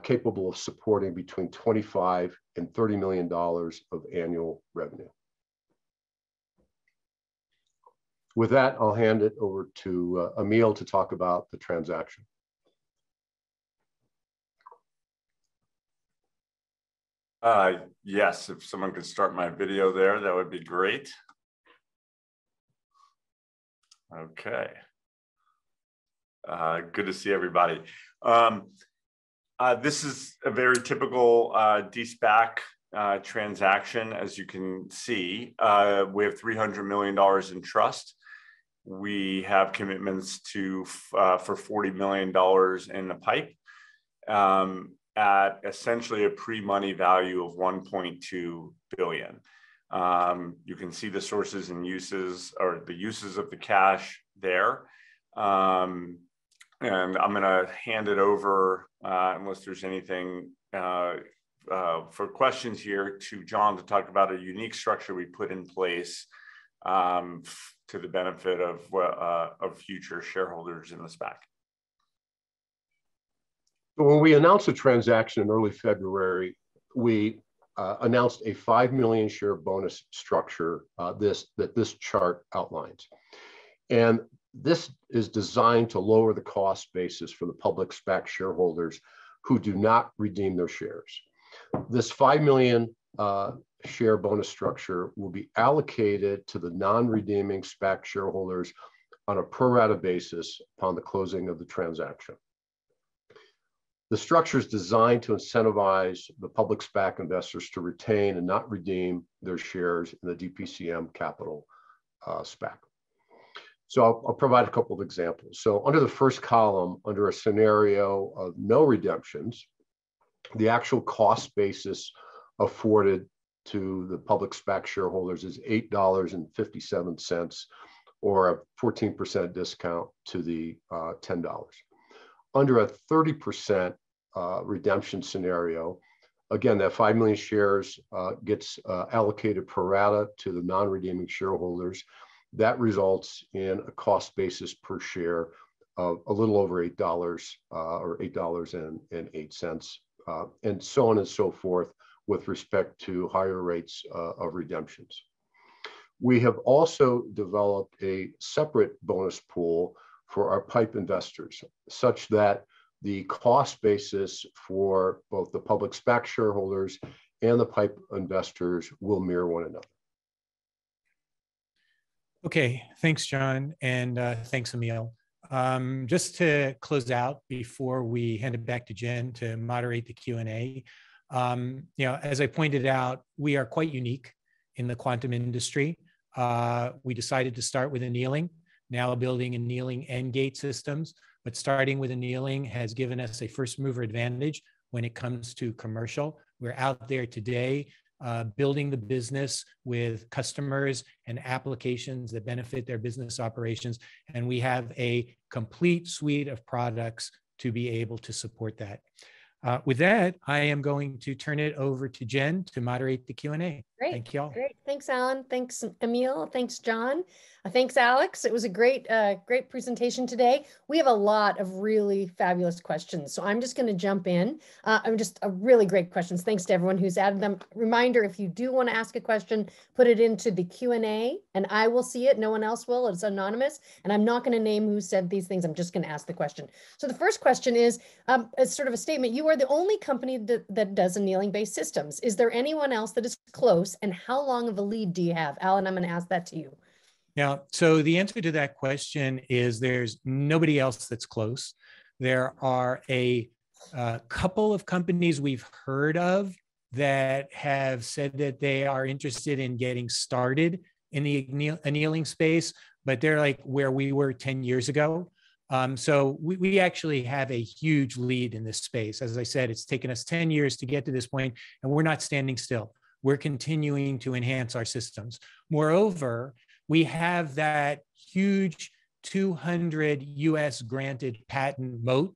capable of supporting between $25 and $30 million of annual revenue. With that, I'll hand it over to Emil to talk about the transaction. Yes, if someone could start my video there, that would be great. Okay. Good to see everybody. This is a very typical de-SPAC transaction, as you can see. We have $300 million in trust. We have commitments to for $40 million in the pipe. At essentially a pre-money value of $1.2 billion. You can see the sources and uses, or the uses of the cash there. And I'm gonna hand it over, unless there's anything for questions here, to John to talk about a unique structure we put in place to the benefit of future shareholders in the SPAC. When we announced the transaction in early February, we announced a 5 million share bonus structure that this chart outlines. And this is designed to lower the cost basis for the public SPAC shareholders who do not redeem their shares. This 5 million share bonus structure will be allocated to the non-redeeming SPAC shareholders on a pro rata basis upon the closing of the transaction. The structure is designed to incentivize the public SPAC investors to retain and not redeem their shares in the DPCM Capital SPAC. So I'll provide a couple of examples. So under the first column, under a scenario of no redemptions, the actual cost basis afforded to the public SPAC shareholders is $8.57, or a 14% discount to the $10. Under a 30% redemption scenario, again, that 5 million shares gets allocated pro rata to the non-redeeming shareholders. That results in a cost basis per share of a little over $8 or $8.08, and so on and so forth with respect to higher rates of redemptions. We have also developed a separate bonus pool for our PIPE investors, such that the cost basis for both the public SPAC shareholders and the PIPE investors will mirror one another. Okay, thanks, John, and thanks, Emil. Just to close out before we hand it back to Jen to moderate the Q&A, you know, as I pointed out, we are quite unique in the quantum industry. We decided to start with annealing, now building annealing and gate systems, but starting with annealing has given us a first mover advantage when it comes to commercial. We're out there today building the business with customers and applications that benefit their business operations. And we have a complete suite of products to be able to support that. With that, I am going to turn it over to Jen to moderate the Q&A. Great. Thank you all. Great. Thanks, Alan. Thanks, Emil. Thanks, John. Thanks, Alex. It was a great, great presentation today. We have a lot of really fabulous questions, so I'm just going to jump in. I'm just really great questions. Thanks to everyone who's added them. Reminder, if you do want to ask a question, put it into the Q&A, and I will see it. No one else will. It's anonymous, and I'm not going to name who said these things. I'm just going to ask the question. So the first question is, as sort of a statement, you are the only company that does annealing-based systems. Is there anyone else that is close, and how long of a lead do you have? Alan, I'm going to ask that to you. Yeah, so the answer to that question is there's nobody else that's close. There are a couple of companies we've heard of that have said that they are interested in getting started in the annealing space, but they're like where we were 10 years ago. So we actually have a huge lead in this space. As I said, it's taken us 10 years to get to this point, and we're not standing still. We're continuing to enhance our systems. Moreover, we have that huge 200 US granted patent moat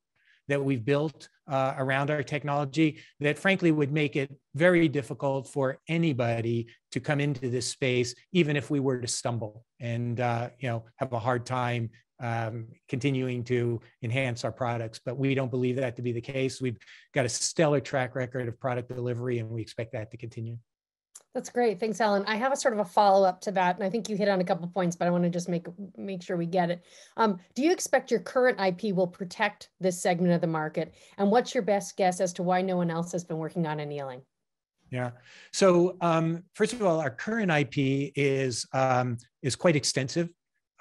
that we've built around our technology that frankly would make it very difficult for anybody to come into this space, even if we were to stumble and you know, have a hard time continuing to enhance our products. But we don't believe that to be the case. We've got a stellar track record of product delivery, and we expect that to continue. That's great. Thanks, Alan. I have a sort of a follow-up to that, and I think you hit on a couple of points, but I want to just make sure we get it. Do you expect your current IP will protect this segment of the market? And what's your best guess as to why no one else has been working on annealing? Yeah. So first of all, our current IP is quite extensive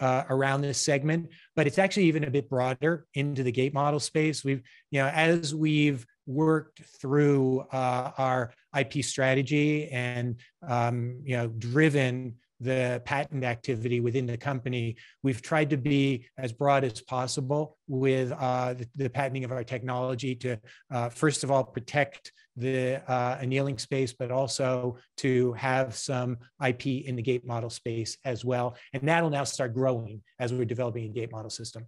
around this segment, but it's actually even a bit broader into the gate model space. We've, you know, as we've worked through our IP strategy and, you know, driven the patent activity within the company, we've tried to be as broad as possible with the patenting of our technology to, first of all, protect the annealing space, but also to have some IP in the gate model space as well. And that'll now start growing as we're developing a gate model system.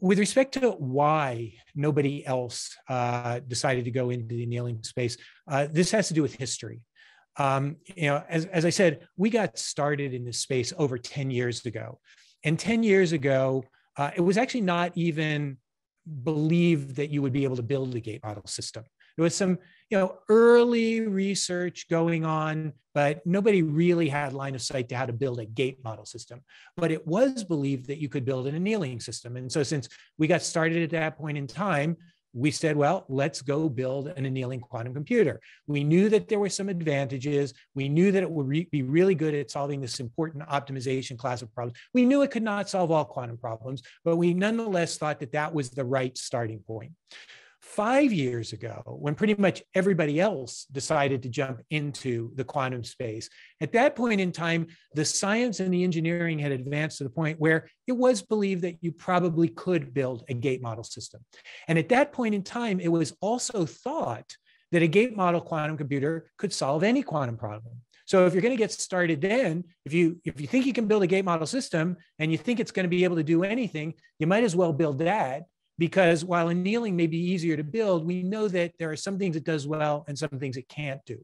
With respect to why nobody else decided to go into the annealing space, this has to do with history. You know, as I said, we got started in this space over 10 years ago. And 10 years ago, it was actually not even believed that you would be able to build a gate model system. There was some, you know, early research going on, but nobody really had line of sight to how to build a gate model system. But it was believed that you could build an annealing system. And so since we got started at that point in time, we said, well, let's go build an annealing quantum computer. We knew that there were some advantages. We knew that it would be really good at solving this important optimization class of problems. We knew it could not solve all quantum problems, but we nonetheless thought that that was the right starting point. 5 years ago, when pretty much everybody else decided to jump into the quantum space, at that point in time, the science and the engineering had advanced to the point where it was believed that you probably could build a gate model system. And at that point in time, it was also thought that a gate model quantum computer could solve any quantum problem. So if you're going to get started then, if you think you can build a gate model system and you think it's going to be able to do anything, you might as well build that, because while annealing may be easier to build, we know that there are some things it does well and some things it can't do.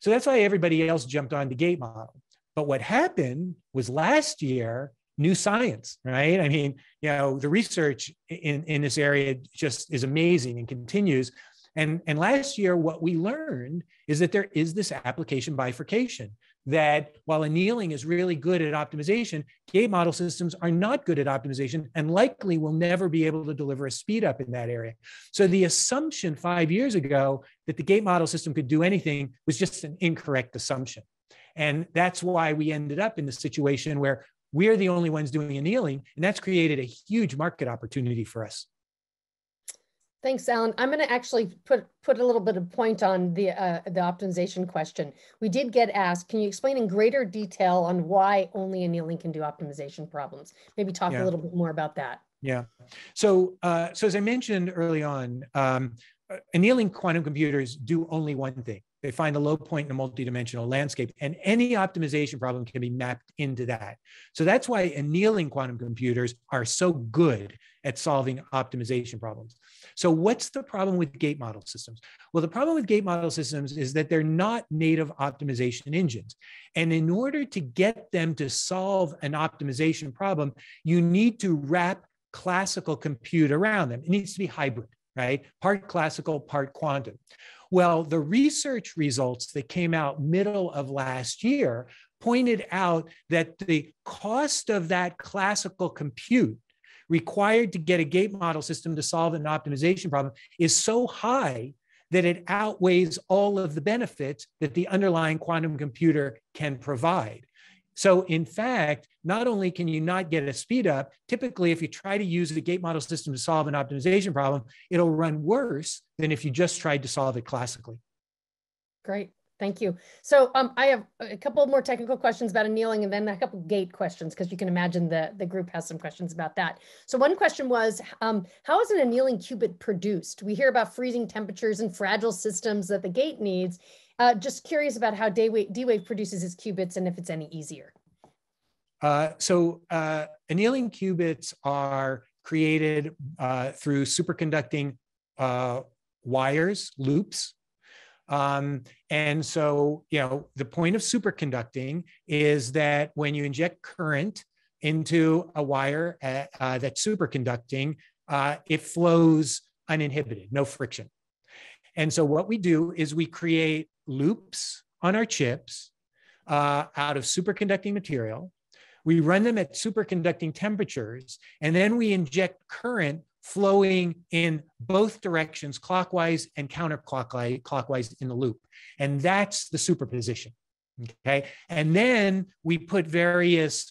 So that's why everybody else jumped on the gate model. But what happened was last year, new science, right? I mean, you know, the research in this area just is amazing and continues. And last year, what we learned is that there is this application bifurcation, that while annealing is really good at optimization, gate model systems are not good at optimization and likely will never be able to deliver a speed up in that area. So the assumption 5 years ago that the gate model system could do anything was just an incorrect assumption. And that's why we ended up in the situation where we're the only ones doing annealing, and that's created a huge market opportunity for us. Thanks, Alan. I'm going to actually put a little bit of point on the optimization question. We did get asked, can you explain in greater detail on why only annealing can do optimization problems? Maybe talk a little bit more about that. Yeah. So as I mentioned early on, annealing quantum computers do only one thing. They find a low point in a multidimensional landscape, and any optimization problem can be mapped into that. So that's why annealing quantum computers are so good at solving optimization problems. So what's the problem with gate model systems? Well, the problem with gate model systems is that they're not native optimization engines. And in order to get them to solve an optimization problem, you need to wrap classical compute around them. It needs to be hybrid, right? Part classical, part quantum. Well, the research results that came out middle of last year pointed out that the cost of that classical compute required to get a gate model system to solve an optimization problem is so high that it outweighs all of the benefits that the underlying quantum computer can provide. So in fact, not only can you not get a speed up, typically if you try to use the gate model system to solve an optimization problem, it'll run worse than if you just tried to solve it classically. Great, thank you. So I have a couple more technical questions about annealing and then a couple gate questions, because you can imagine the group has some questions about that. So one question was, how is an annealing qubit produced? We hear about freezing temperatures and fragile systems that the gate needs. Just curious about how D-Wave produces its qubits and if it's any easier. So annealing qubits are created through superconducting wires, loops. And so, you know, the point of superconducting is that when you inject current into a wire that's superconducting, it flows uninhibited, no friction. And so what we do is we create loops on our chips out of superconducting material. We run them at superconducting temperatures, and then we inject current flowing in both directions, clockwise and counterclockwise in the loop. And that's the superposition, okay? And then we put various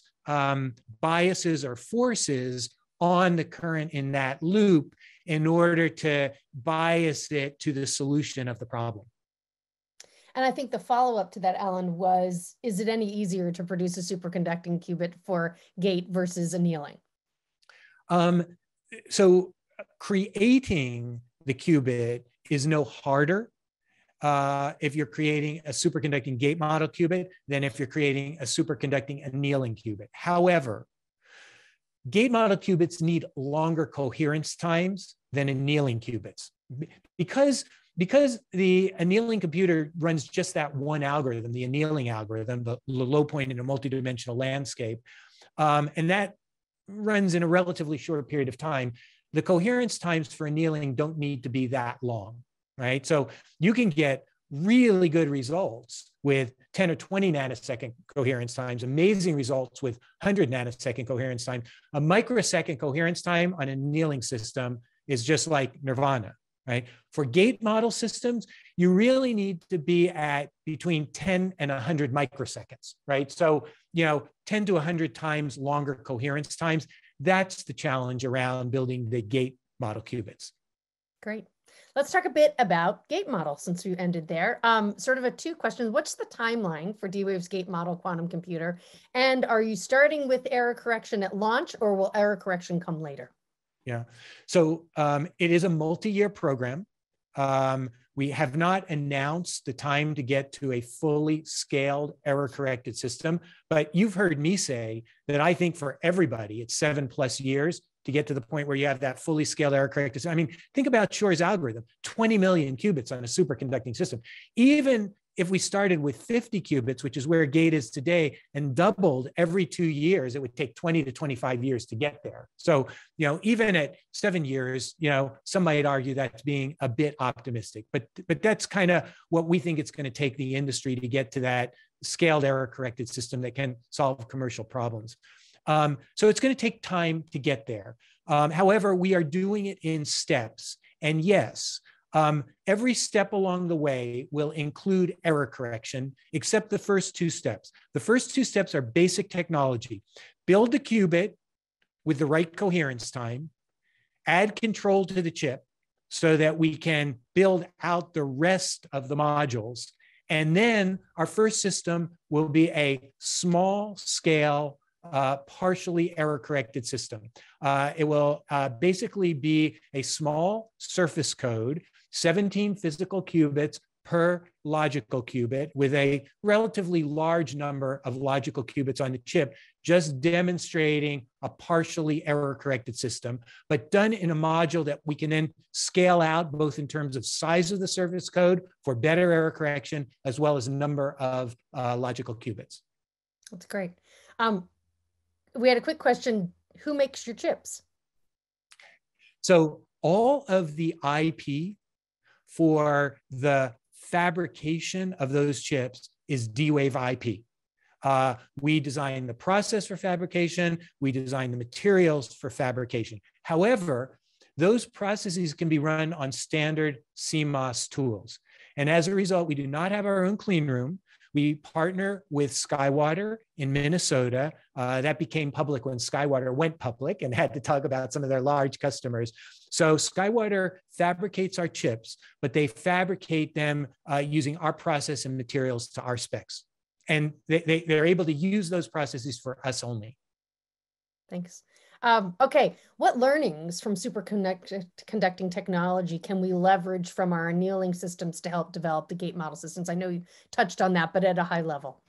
biases or forces on the current in that loop in order to bias it to the solution of the problem. And I think the follow-up to that, Alan, was, is it any easier to produce a superconducting qubit for gate versus annealing? So creating the qubit is no harder if you're creating a superconducting gate model qubit than if you're creating a superconducting annealing qubit. However, gate model qubits need longer coherence times than annealing qubits. Because the annealing computer runs just that one algorithm, the annealing algorithm, the low point in a multidimensional landscape, and that runs in a relatively short period of time, the coherence times for annealing don't need to be that long, right? So you can get really good results with 10 or 20 nanosecond coherence times, amazing results with 100 nanosecond coherence time. A microsecond coherence time on an annealing system is just like nirvana, right? For gate model systems, you really need to be at between 10 and 100 microseconds, right? So, you know, 10 to 100 times longer coherence times. That's the challenge around building the gate model qubits. Great. Let's talk a bit about gate model since we ended there. Sort of a two questions. What's the timeline for D-Wave's gate model quantum computer? And are you starting with error correction at launch, or will error correction come later? Yeah, so it is a multi-year program. We have not announced the time to get to a fully scaled error-corrected system, but you've heard me say that I think for everybody, it's 7+ years to get to the point where you have that fully scaled error-corrected system. I mean, think about Shor's algorithm, 20 million qubits on a superconducting system. Even if we started with 50 qubits, which is where gate is today, and doubled every 2 years, it would take 20 to 25 years to get there. So, you know, even at 7 years, you know, some might argue that's being a bit optimistic, but that's kind of what we think it's going to take the industry to get to that scaled error corrected system that can solve commercial problems. So it's going to take time to get there. However, we are doing it in steps, and yes, every step along the way will include error correction, except the first two steps. The first two steps are basic technology. Build the qubit with the right coherence time, add control to the chip so that we can build out the rest of the modules. And then our first system will be a small scale, partially error-corrected system. It will basically be a small surface code, 17 physical qubits per logical qubit, with a relatively large number of logical qubits on the chip, just demonstrating a partially error-corrected system, but done in a module that we can then scale out, both in terms of size of the surface code for better error correction, as well as number of logical qubits. That's great. We had a quick question. Who makes your chips? So all of the IP for the fabrication of those chips is D-Wave IP. We design the process for fabrication. We design the materials for fabrication. However, those processes can be run on standard CMOS tools. And as a result, we do not have our own clean room. We partner with Skywater in Minnesota. That became public when Skywater went public and had to talk about some of their large customers. So Skywater fabricates our chips, but they fabricate them using our process and materials to our specs. And they're able to use those processes for us only. Thanks. Okay, what learnings from superconducting technology can we leverage from our annealing systems to help develop the gate model systems? I know you touched on that, but at a high level.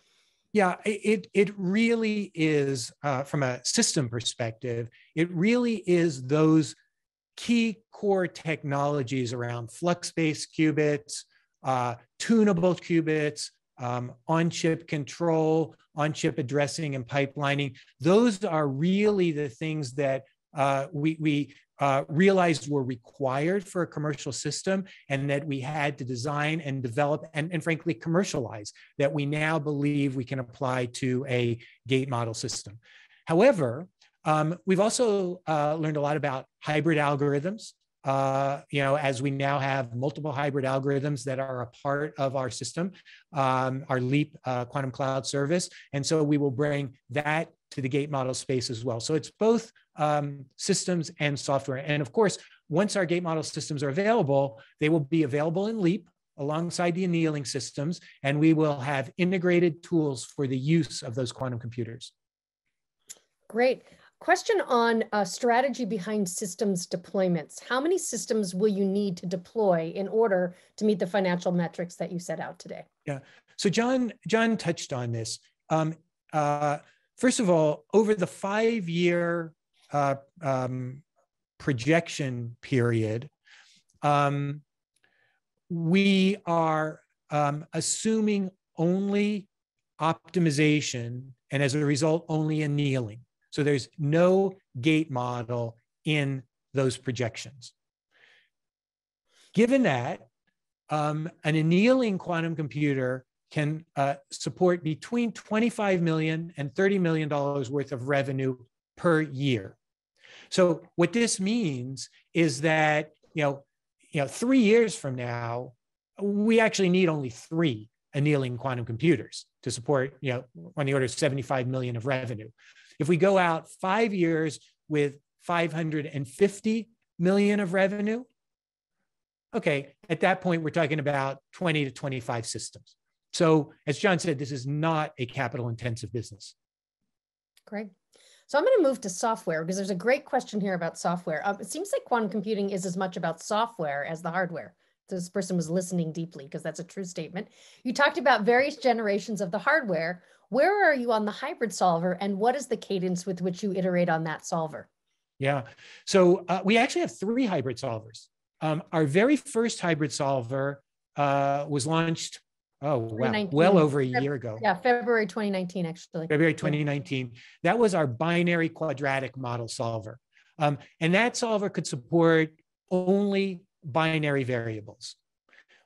Yeah, it really is, from a system perspective, it really is those key core technologies around flux-based qubits, tunable qubits, on-chip control, on-chip addressing and pipelining. Those are really the things that we realized were required for a commercial system, and that we had to design and develop and frankly commercialize, that we now believe we can apply to a gate model system. However, we've also learned a lot about hybrid algorithms. You know, as we now have multiple hybrid algorithms that are a part of our system, our Leap quantum cloud service. And so we will bring that to the gate model space as well. So it's both systems and software. And of course, once our gate model systems are available, they will be available in Leap alongside the annealing systems, and we will have integrated tools for the use of those quantum computers. Great. Question on strategy behind systems deployments. How many systems will you need to deploy in order to meet the financial metrics that you set out today? Yeah, so John touched on this. First of all, over the 5-year projection period, we are assuming only optimization, and as a result, only annealing. So there's no gate model in those projections. Given that, an annealing quantum computer can support between $25 million and $30 million worth of revenue per year. So what this means is that, you know, 3 years from now, we actually need only 3 annealing quantum computers to support, you know, on the order of $75 million of revenue. If we go out 5 years with $550 million of revenue, okay, at that point, we're talking about 20 to 25 systems. So as John said, this is not a capital intensive business. Great. So I'm going to move to software, because there's a great question here about software. It seems like quantum computing is as much about software as the hardware. this person was listening deeply, because that's a true statement. You talked about various generations of the hardware. Where are you on the hybrid solver, and what is the cadence with which you iterate on that solver? Yeah, so we actually have three hybrid solvers. Our very first hybrid solver was launched, oh, wow, well over a year ago. Yeah, February 2019, actually. February 2019. That was our binary quadratic model solver. And that solver could support only binary variables.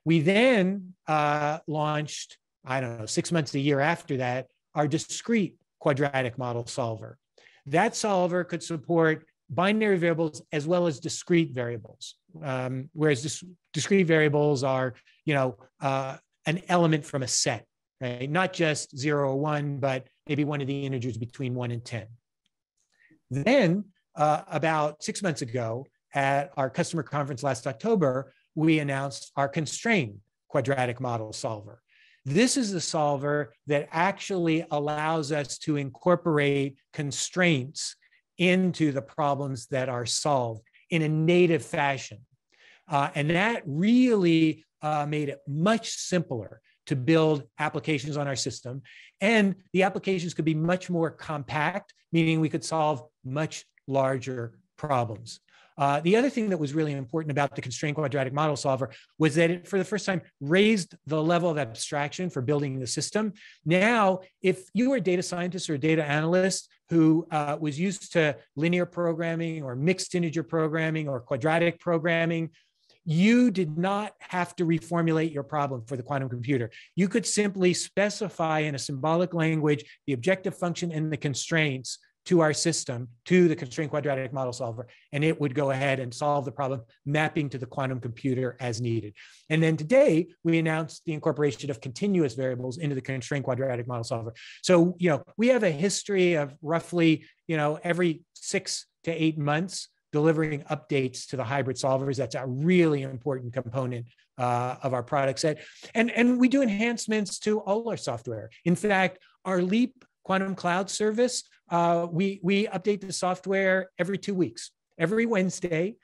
We then launched, I don't know, 6 months, a year after that, our discrete quadratic model solver. That solver could support binary variables as well as discrete variables, whereas discrete variables are, you know, an element from a set, right? Not just 0 or 1, but maybe one of the integers between 1 and 10. Then about 6 months ago, at our customer conference last October, we announced our constrained quadratic model solver. This is the solver that actually allows us to incorporate constraints into the problems that are solved in a native fashion. And that really made it much simpler to build applications on our system. And the applications could be much more compact, meaning we could solve much larger problems. The other thing that was really important about the constrained quadratic model solver was that it, for the first time, raised the level of abstraction for building the system. Now, if you were a data scientist or a data analyst who was used to linear programming or mixed integer programming or quadratic programming, you did not have to reformulate your problem for the quantum computer. You could simply specify in a symbolic language the objective function and the constraints to our system, to the constrained quadratic model solver, and it would go ahead and solve the problem, mapping to the quantum computer as needed. And then today, we announced the incorporation of continuous variables into the constrained quadratic model solver. So, you know, we have a history of roughly, you know, every 6 to 8 months delivering updates to the hybrid solvers. That's a really important component of our product set. And we do enhancements to all our software. In fact, our Leap Quantum Cloud service, we update the software every 2 weeks. Every Wednesday,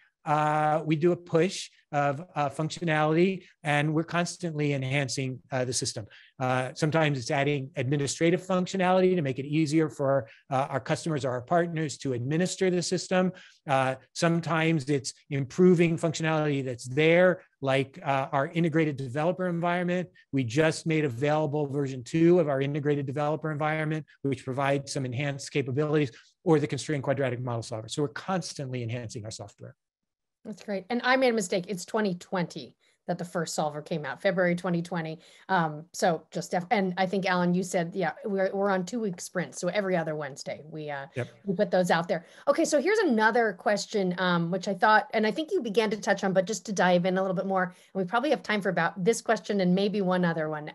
we do a push of functionality, and we're constantly enhancing the system. Sometimes it's adding administrative functionality to make it easier for our customers or our partners to administer the system. Sometimes it's improving functionality that's there, like our integrated developer environment. We just made available version 2 of our integrated developer environment, which provides some enhanced capabilities, or the constrained quadratic model solver. So we're constantly enhancing our software. That's great. And I made a mistake. It's 2020 that the first solver came out, February 2020. So just, and I think, Alan, you said, yeah, we're on 2 week sprints. So every other Wednesday, we put those out there. Okay, so here's another question, which I thought, and I think you began to touch on, but just to dive in a little bit more, and we probably have time for about this question and maybe one other one.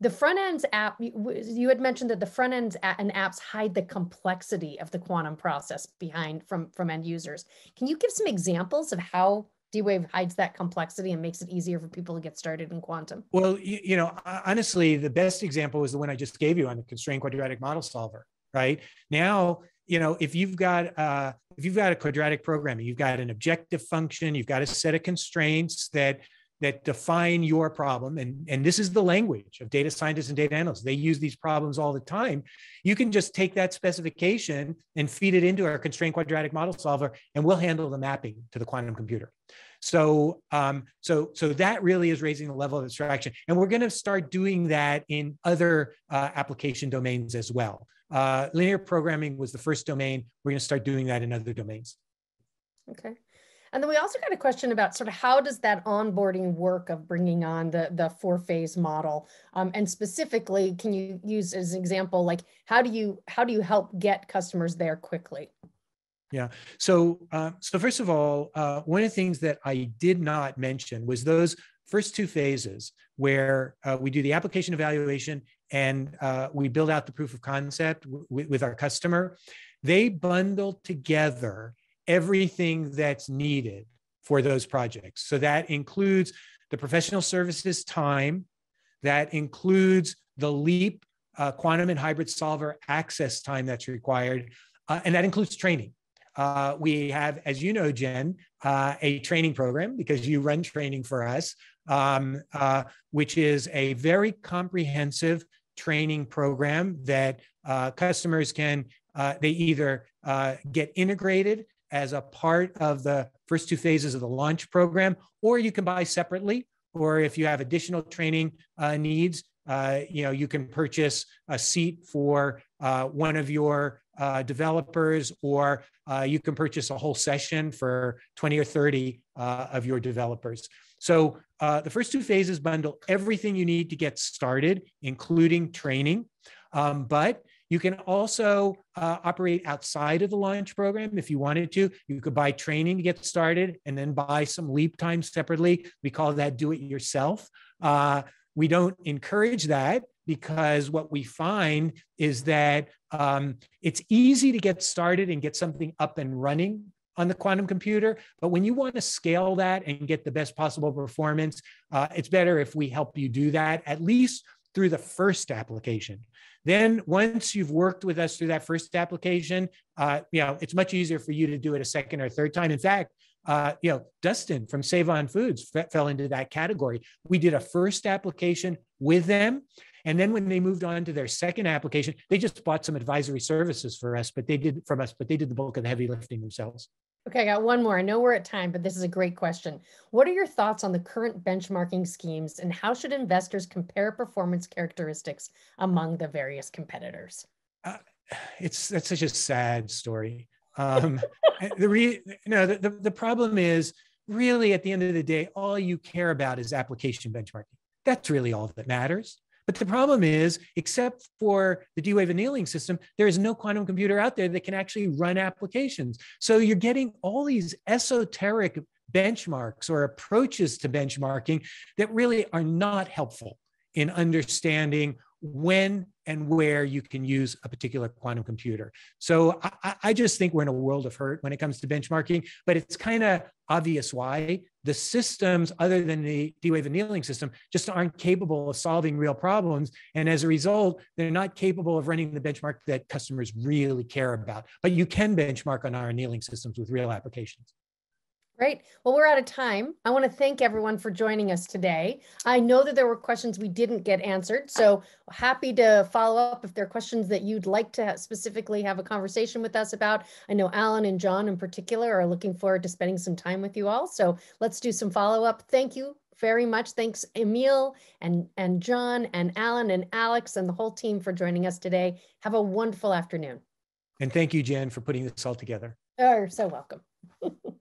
The front end's app, you had mentioned that the front ends and apps hide the complexity of the quantum process behind from end users. Can you give some examples of how D-Wave hides that complexity and makes it easier for people to get started in quantum? Well, you know, honestly, the best example is the one I just gave you on the constrained quadratic model solver, right? Now, you know, if you've got a quadratic programming, you've got an objective function, you've got a set of constraints that define your problem. And this is the language of data scientists and data analysts. They use these problems all the time. You can just take that specification and feed it into our constrained quadratic model solver, and we'll handle the mapping to the quantum computer. So that really is raising the level of abstraction. And we're gonna start doing that in other application domains as well. Linear programming was the first domain. We're gonna start doing that in other domains. Okay. And then we also got a question about sort of how does that onboarding work of bringing on the 4-phase model, and specifically, can you use as an example, like how do you help get customers there quickly? Yeah. So first of all, one of the things that I did not mention was those first 2 phases where we do the application evaluation and we build out the proof of concept with our customer. They bundle together everything that's needed for those projects. So that includes the professional services time, that includes the Leap quantum and hybrid solver access time that's required, and that includes training. We have, as you know, Jen, a training program, because you run training for us, which is a very comprehensive training program that customers can, they either get integrated as a part of the first two phases of the launch program, or you can buy separately, or if you have additional training needs, you can purchase a seat for one of your developers, or you can purchase a whole session for 20 or 30 of your developers. So the first two phases bundle everything you need to get started, including training. But you can also operate outside of the launch program if you wanted to. You could buy training to get started and then buy some leap time separately. We call that do it yourself. We don't encourage that, because what we find is that it's easy to get started and get something up and running on the quantum computer. But when you want to scale that and get the best possible performance, it's better if we help you do that, at least through the first application. Then once you've worked with us through that first application, it's much easier for you to do it a second or third time. In fact, Dustin from Save-On-Foods fell into that category. We did a first application with them, and then when they moved on to their second application, they just bought some advisory services from us, but they did the bulk of the heavy lifting themselves. Okay, I got one more. I know we're at time, but this is a great question. What are your thoughts on the current benchmarking schemes, and how should investors compare performance characteristics among the various competitors? That's such a sad story. The problem is, really, at the end of the day, all you care about is application benchmarking. That's really all that matters. But the problem is, except for the D-Wave annealing system, there is no quantum computer out there that can actually run applications. So you're getting all these esoteric benchmarks or approaches to benchmarking that really are not helpful in understanding when and where you can use a particular quantum computer. So I just think we're in a world of hurt when it comes to benchmarking, but it's kind of obvious why. The systems, other than the D-Wave annealing system, just aren't capable of solving real problems. And as a result, they're not capable of running the benchmark that customers really care about. But you can benchmark on our annealing systems with real applications. Great. Well, we're out of time. I want to thank everyone for joining us today. I know that there were questions we didn't get answered, so happy to follow up if there are questions that you'd like to specifically have a conversation with us about. I know Alan and John in particular are looking forward to spending some time with you all, so let's do some follow-up. Thank you very much. Thanks, Emil and John and Alan and Alex and the whole team for joining us today. Have a wonderful afternoon. And thank you, Jen, for putting this all together. Oh, you're so welcome.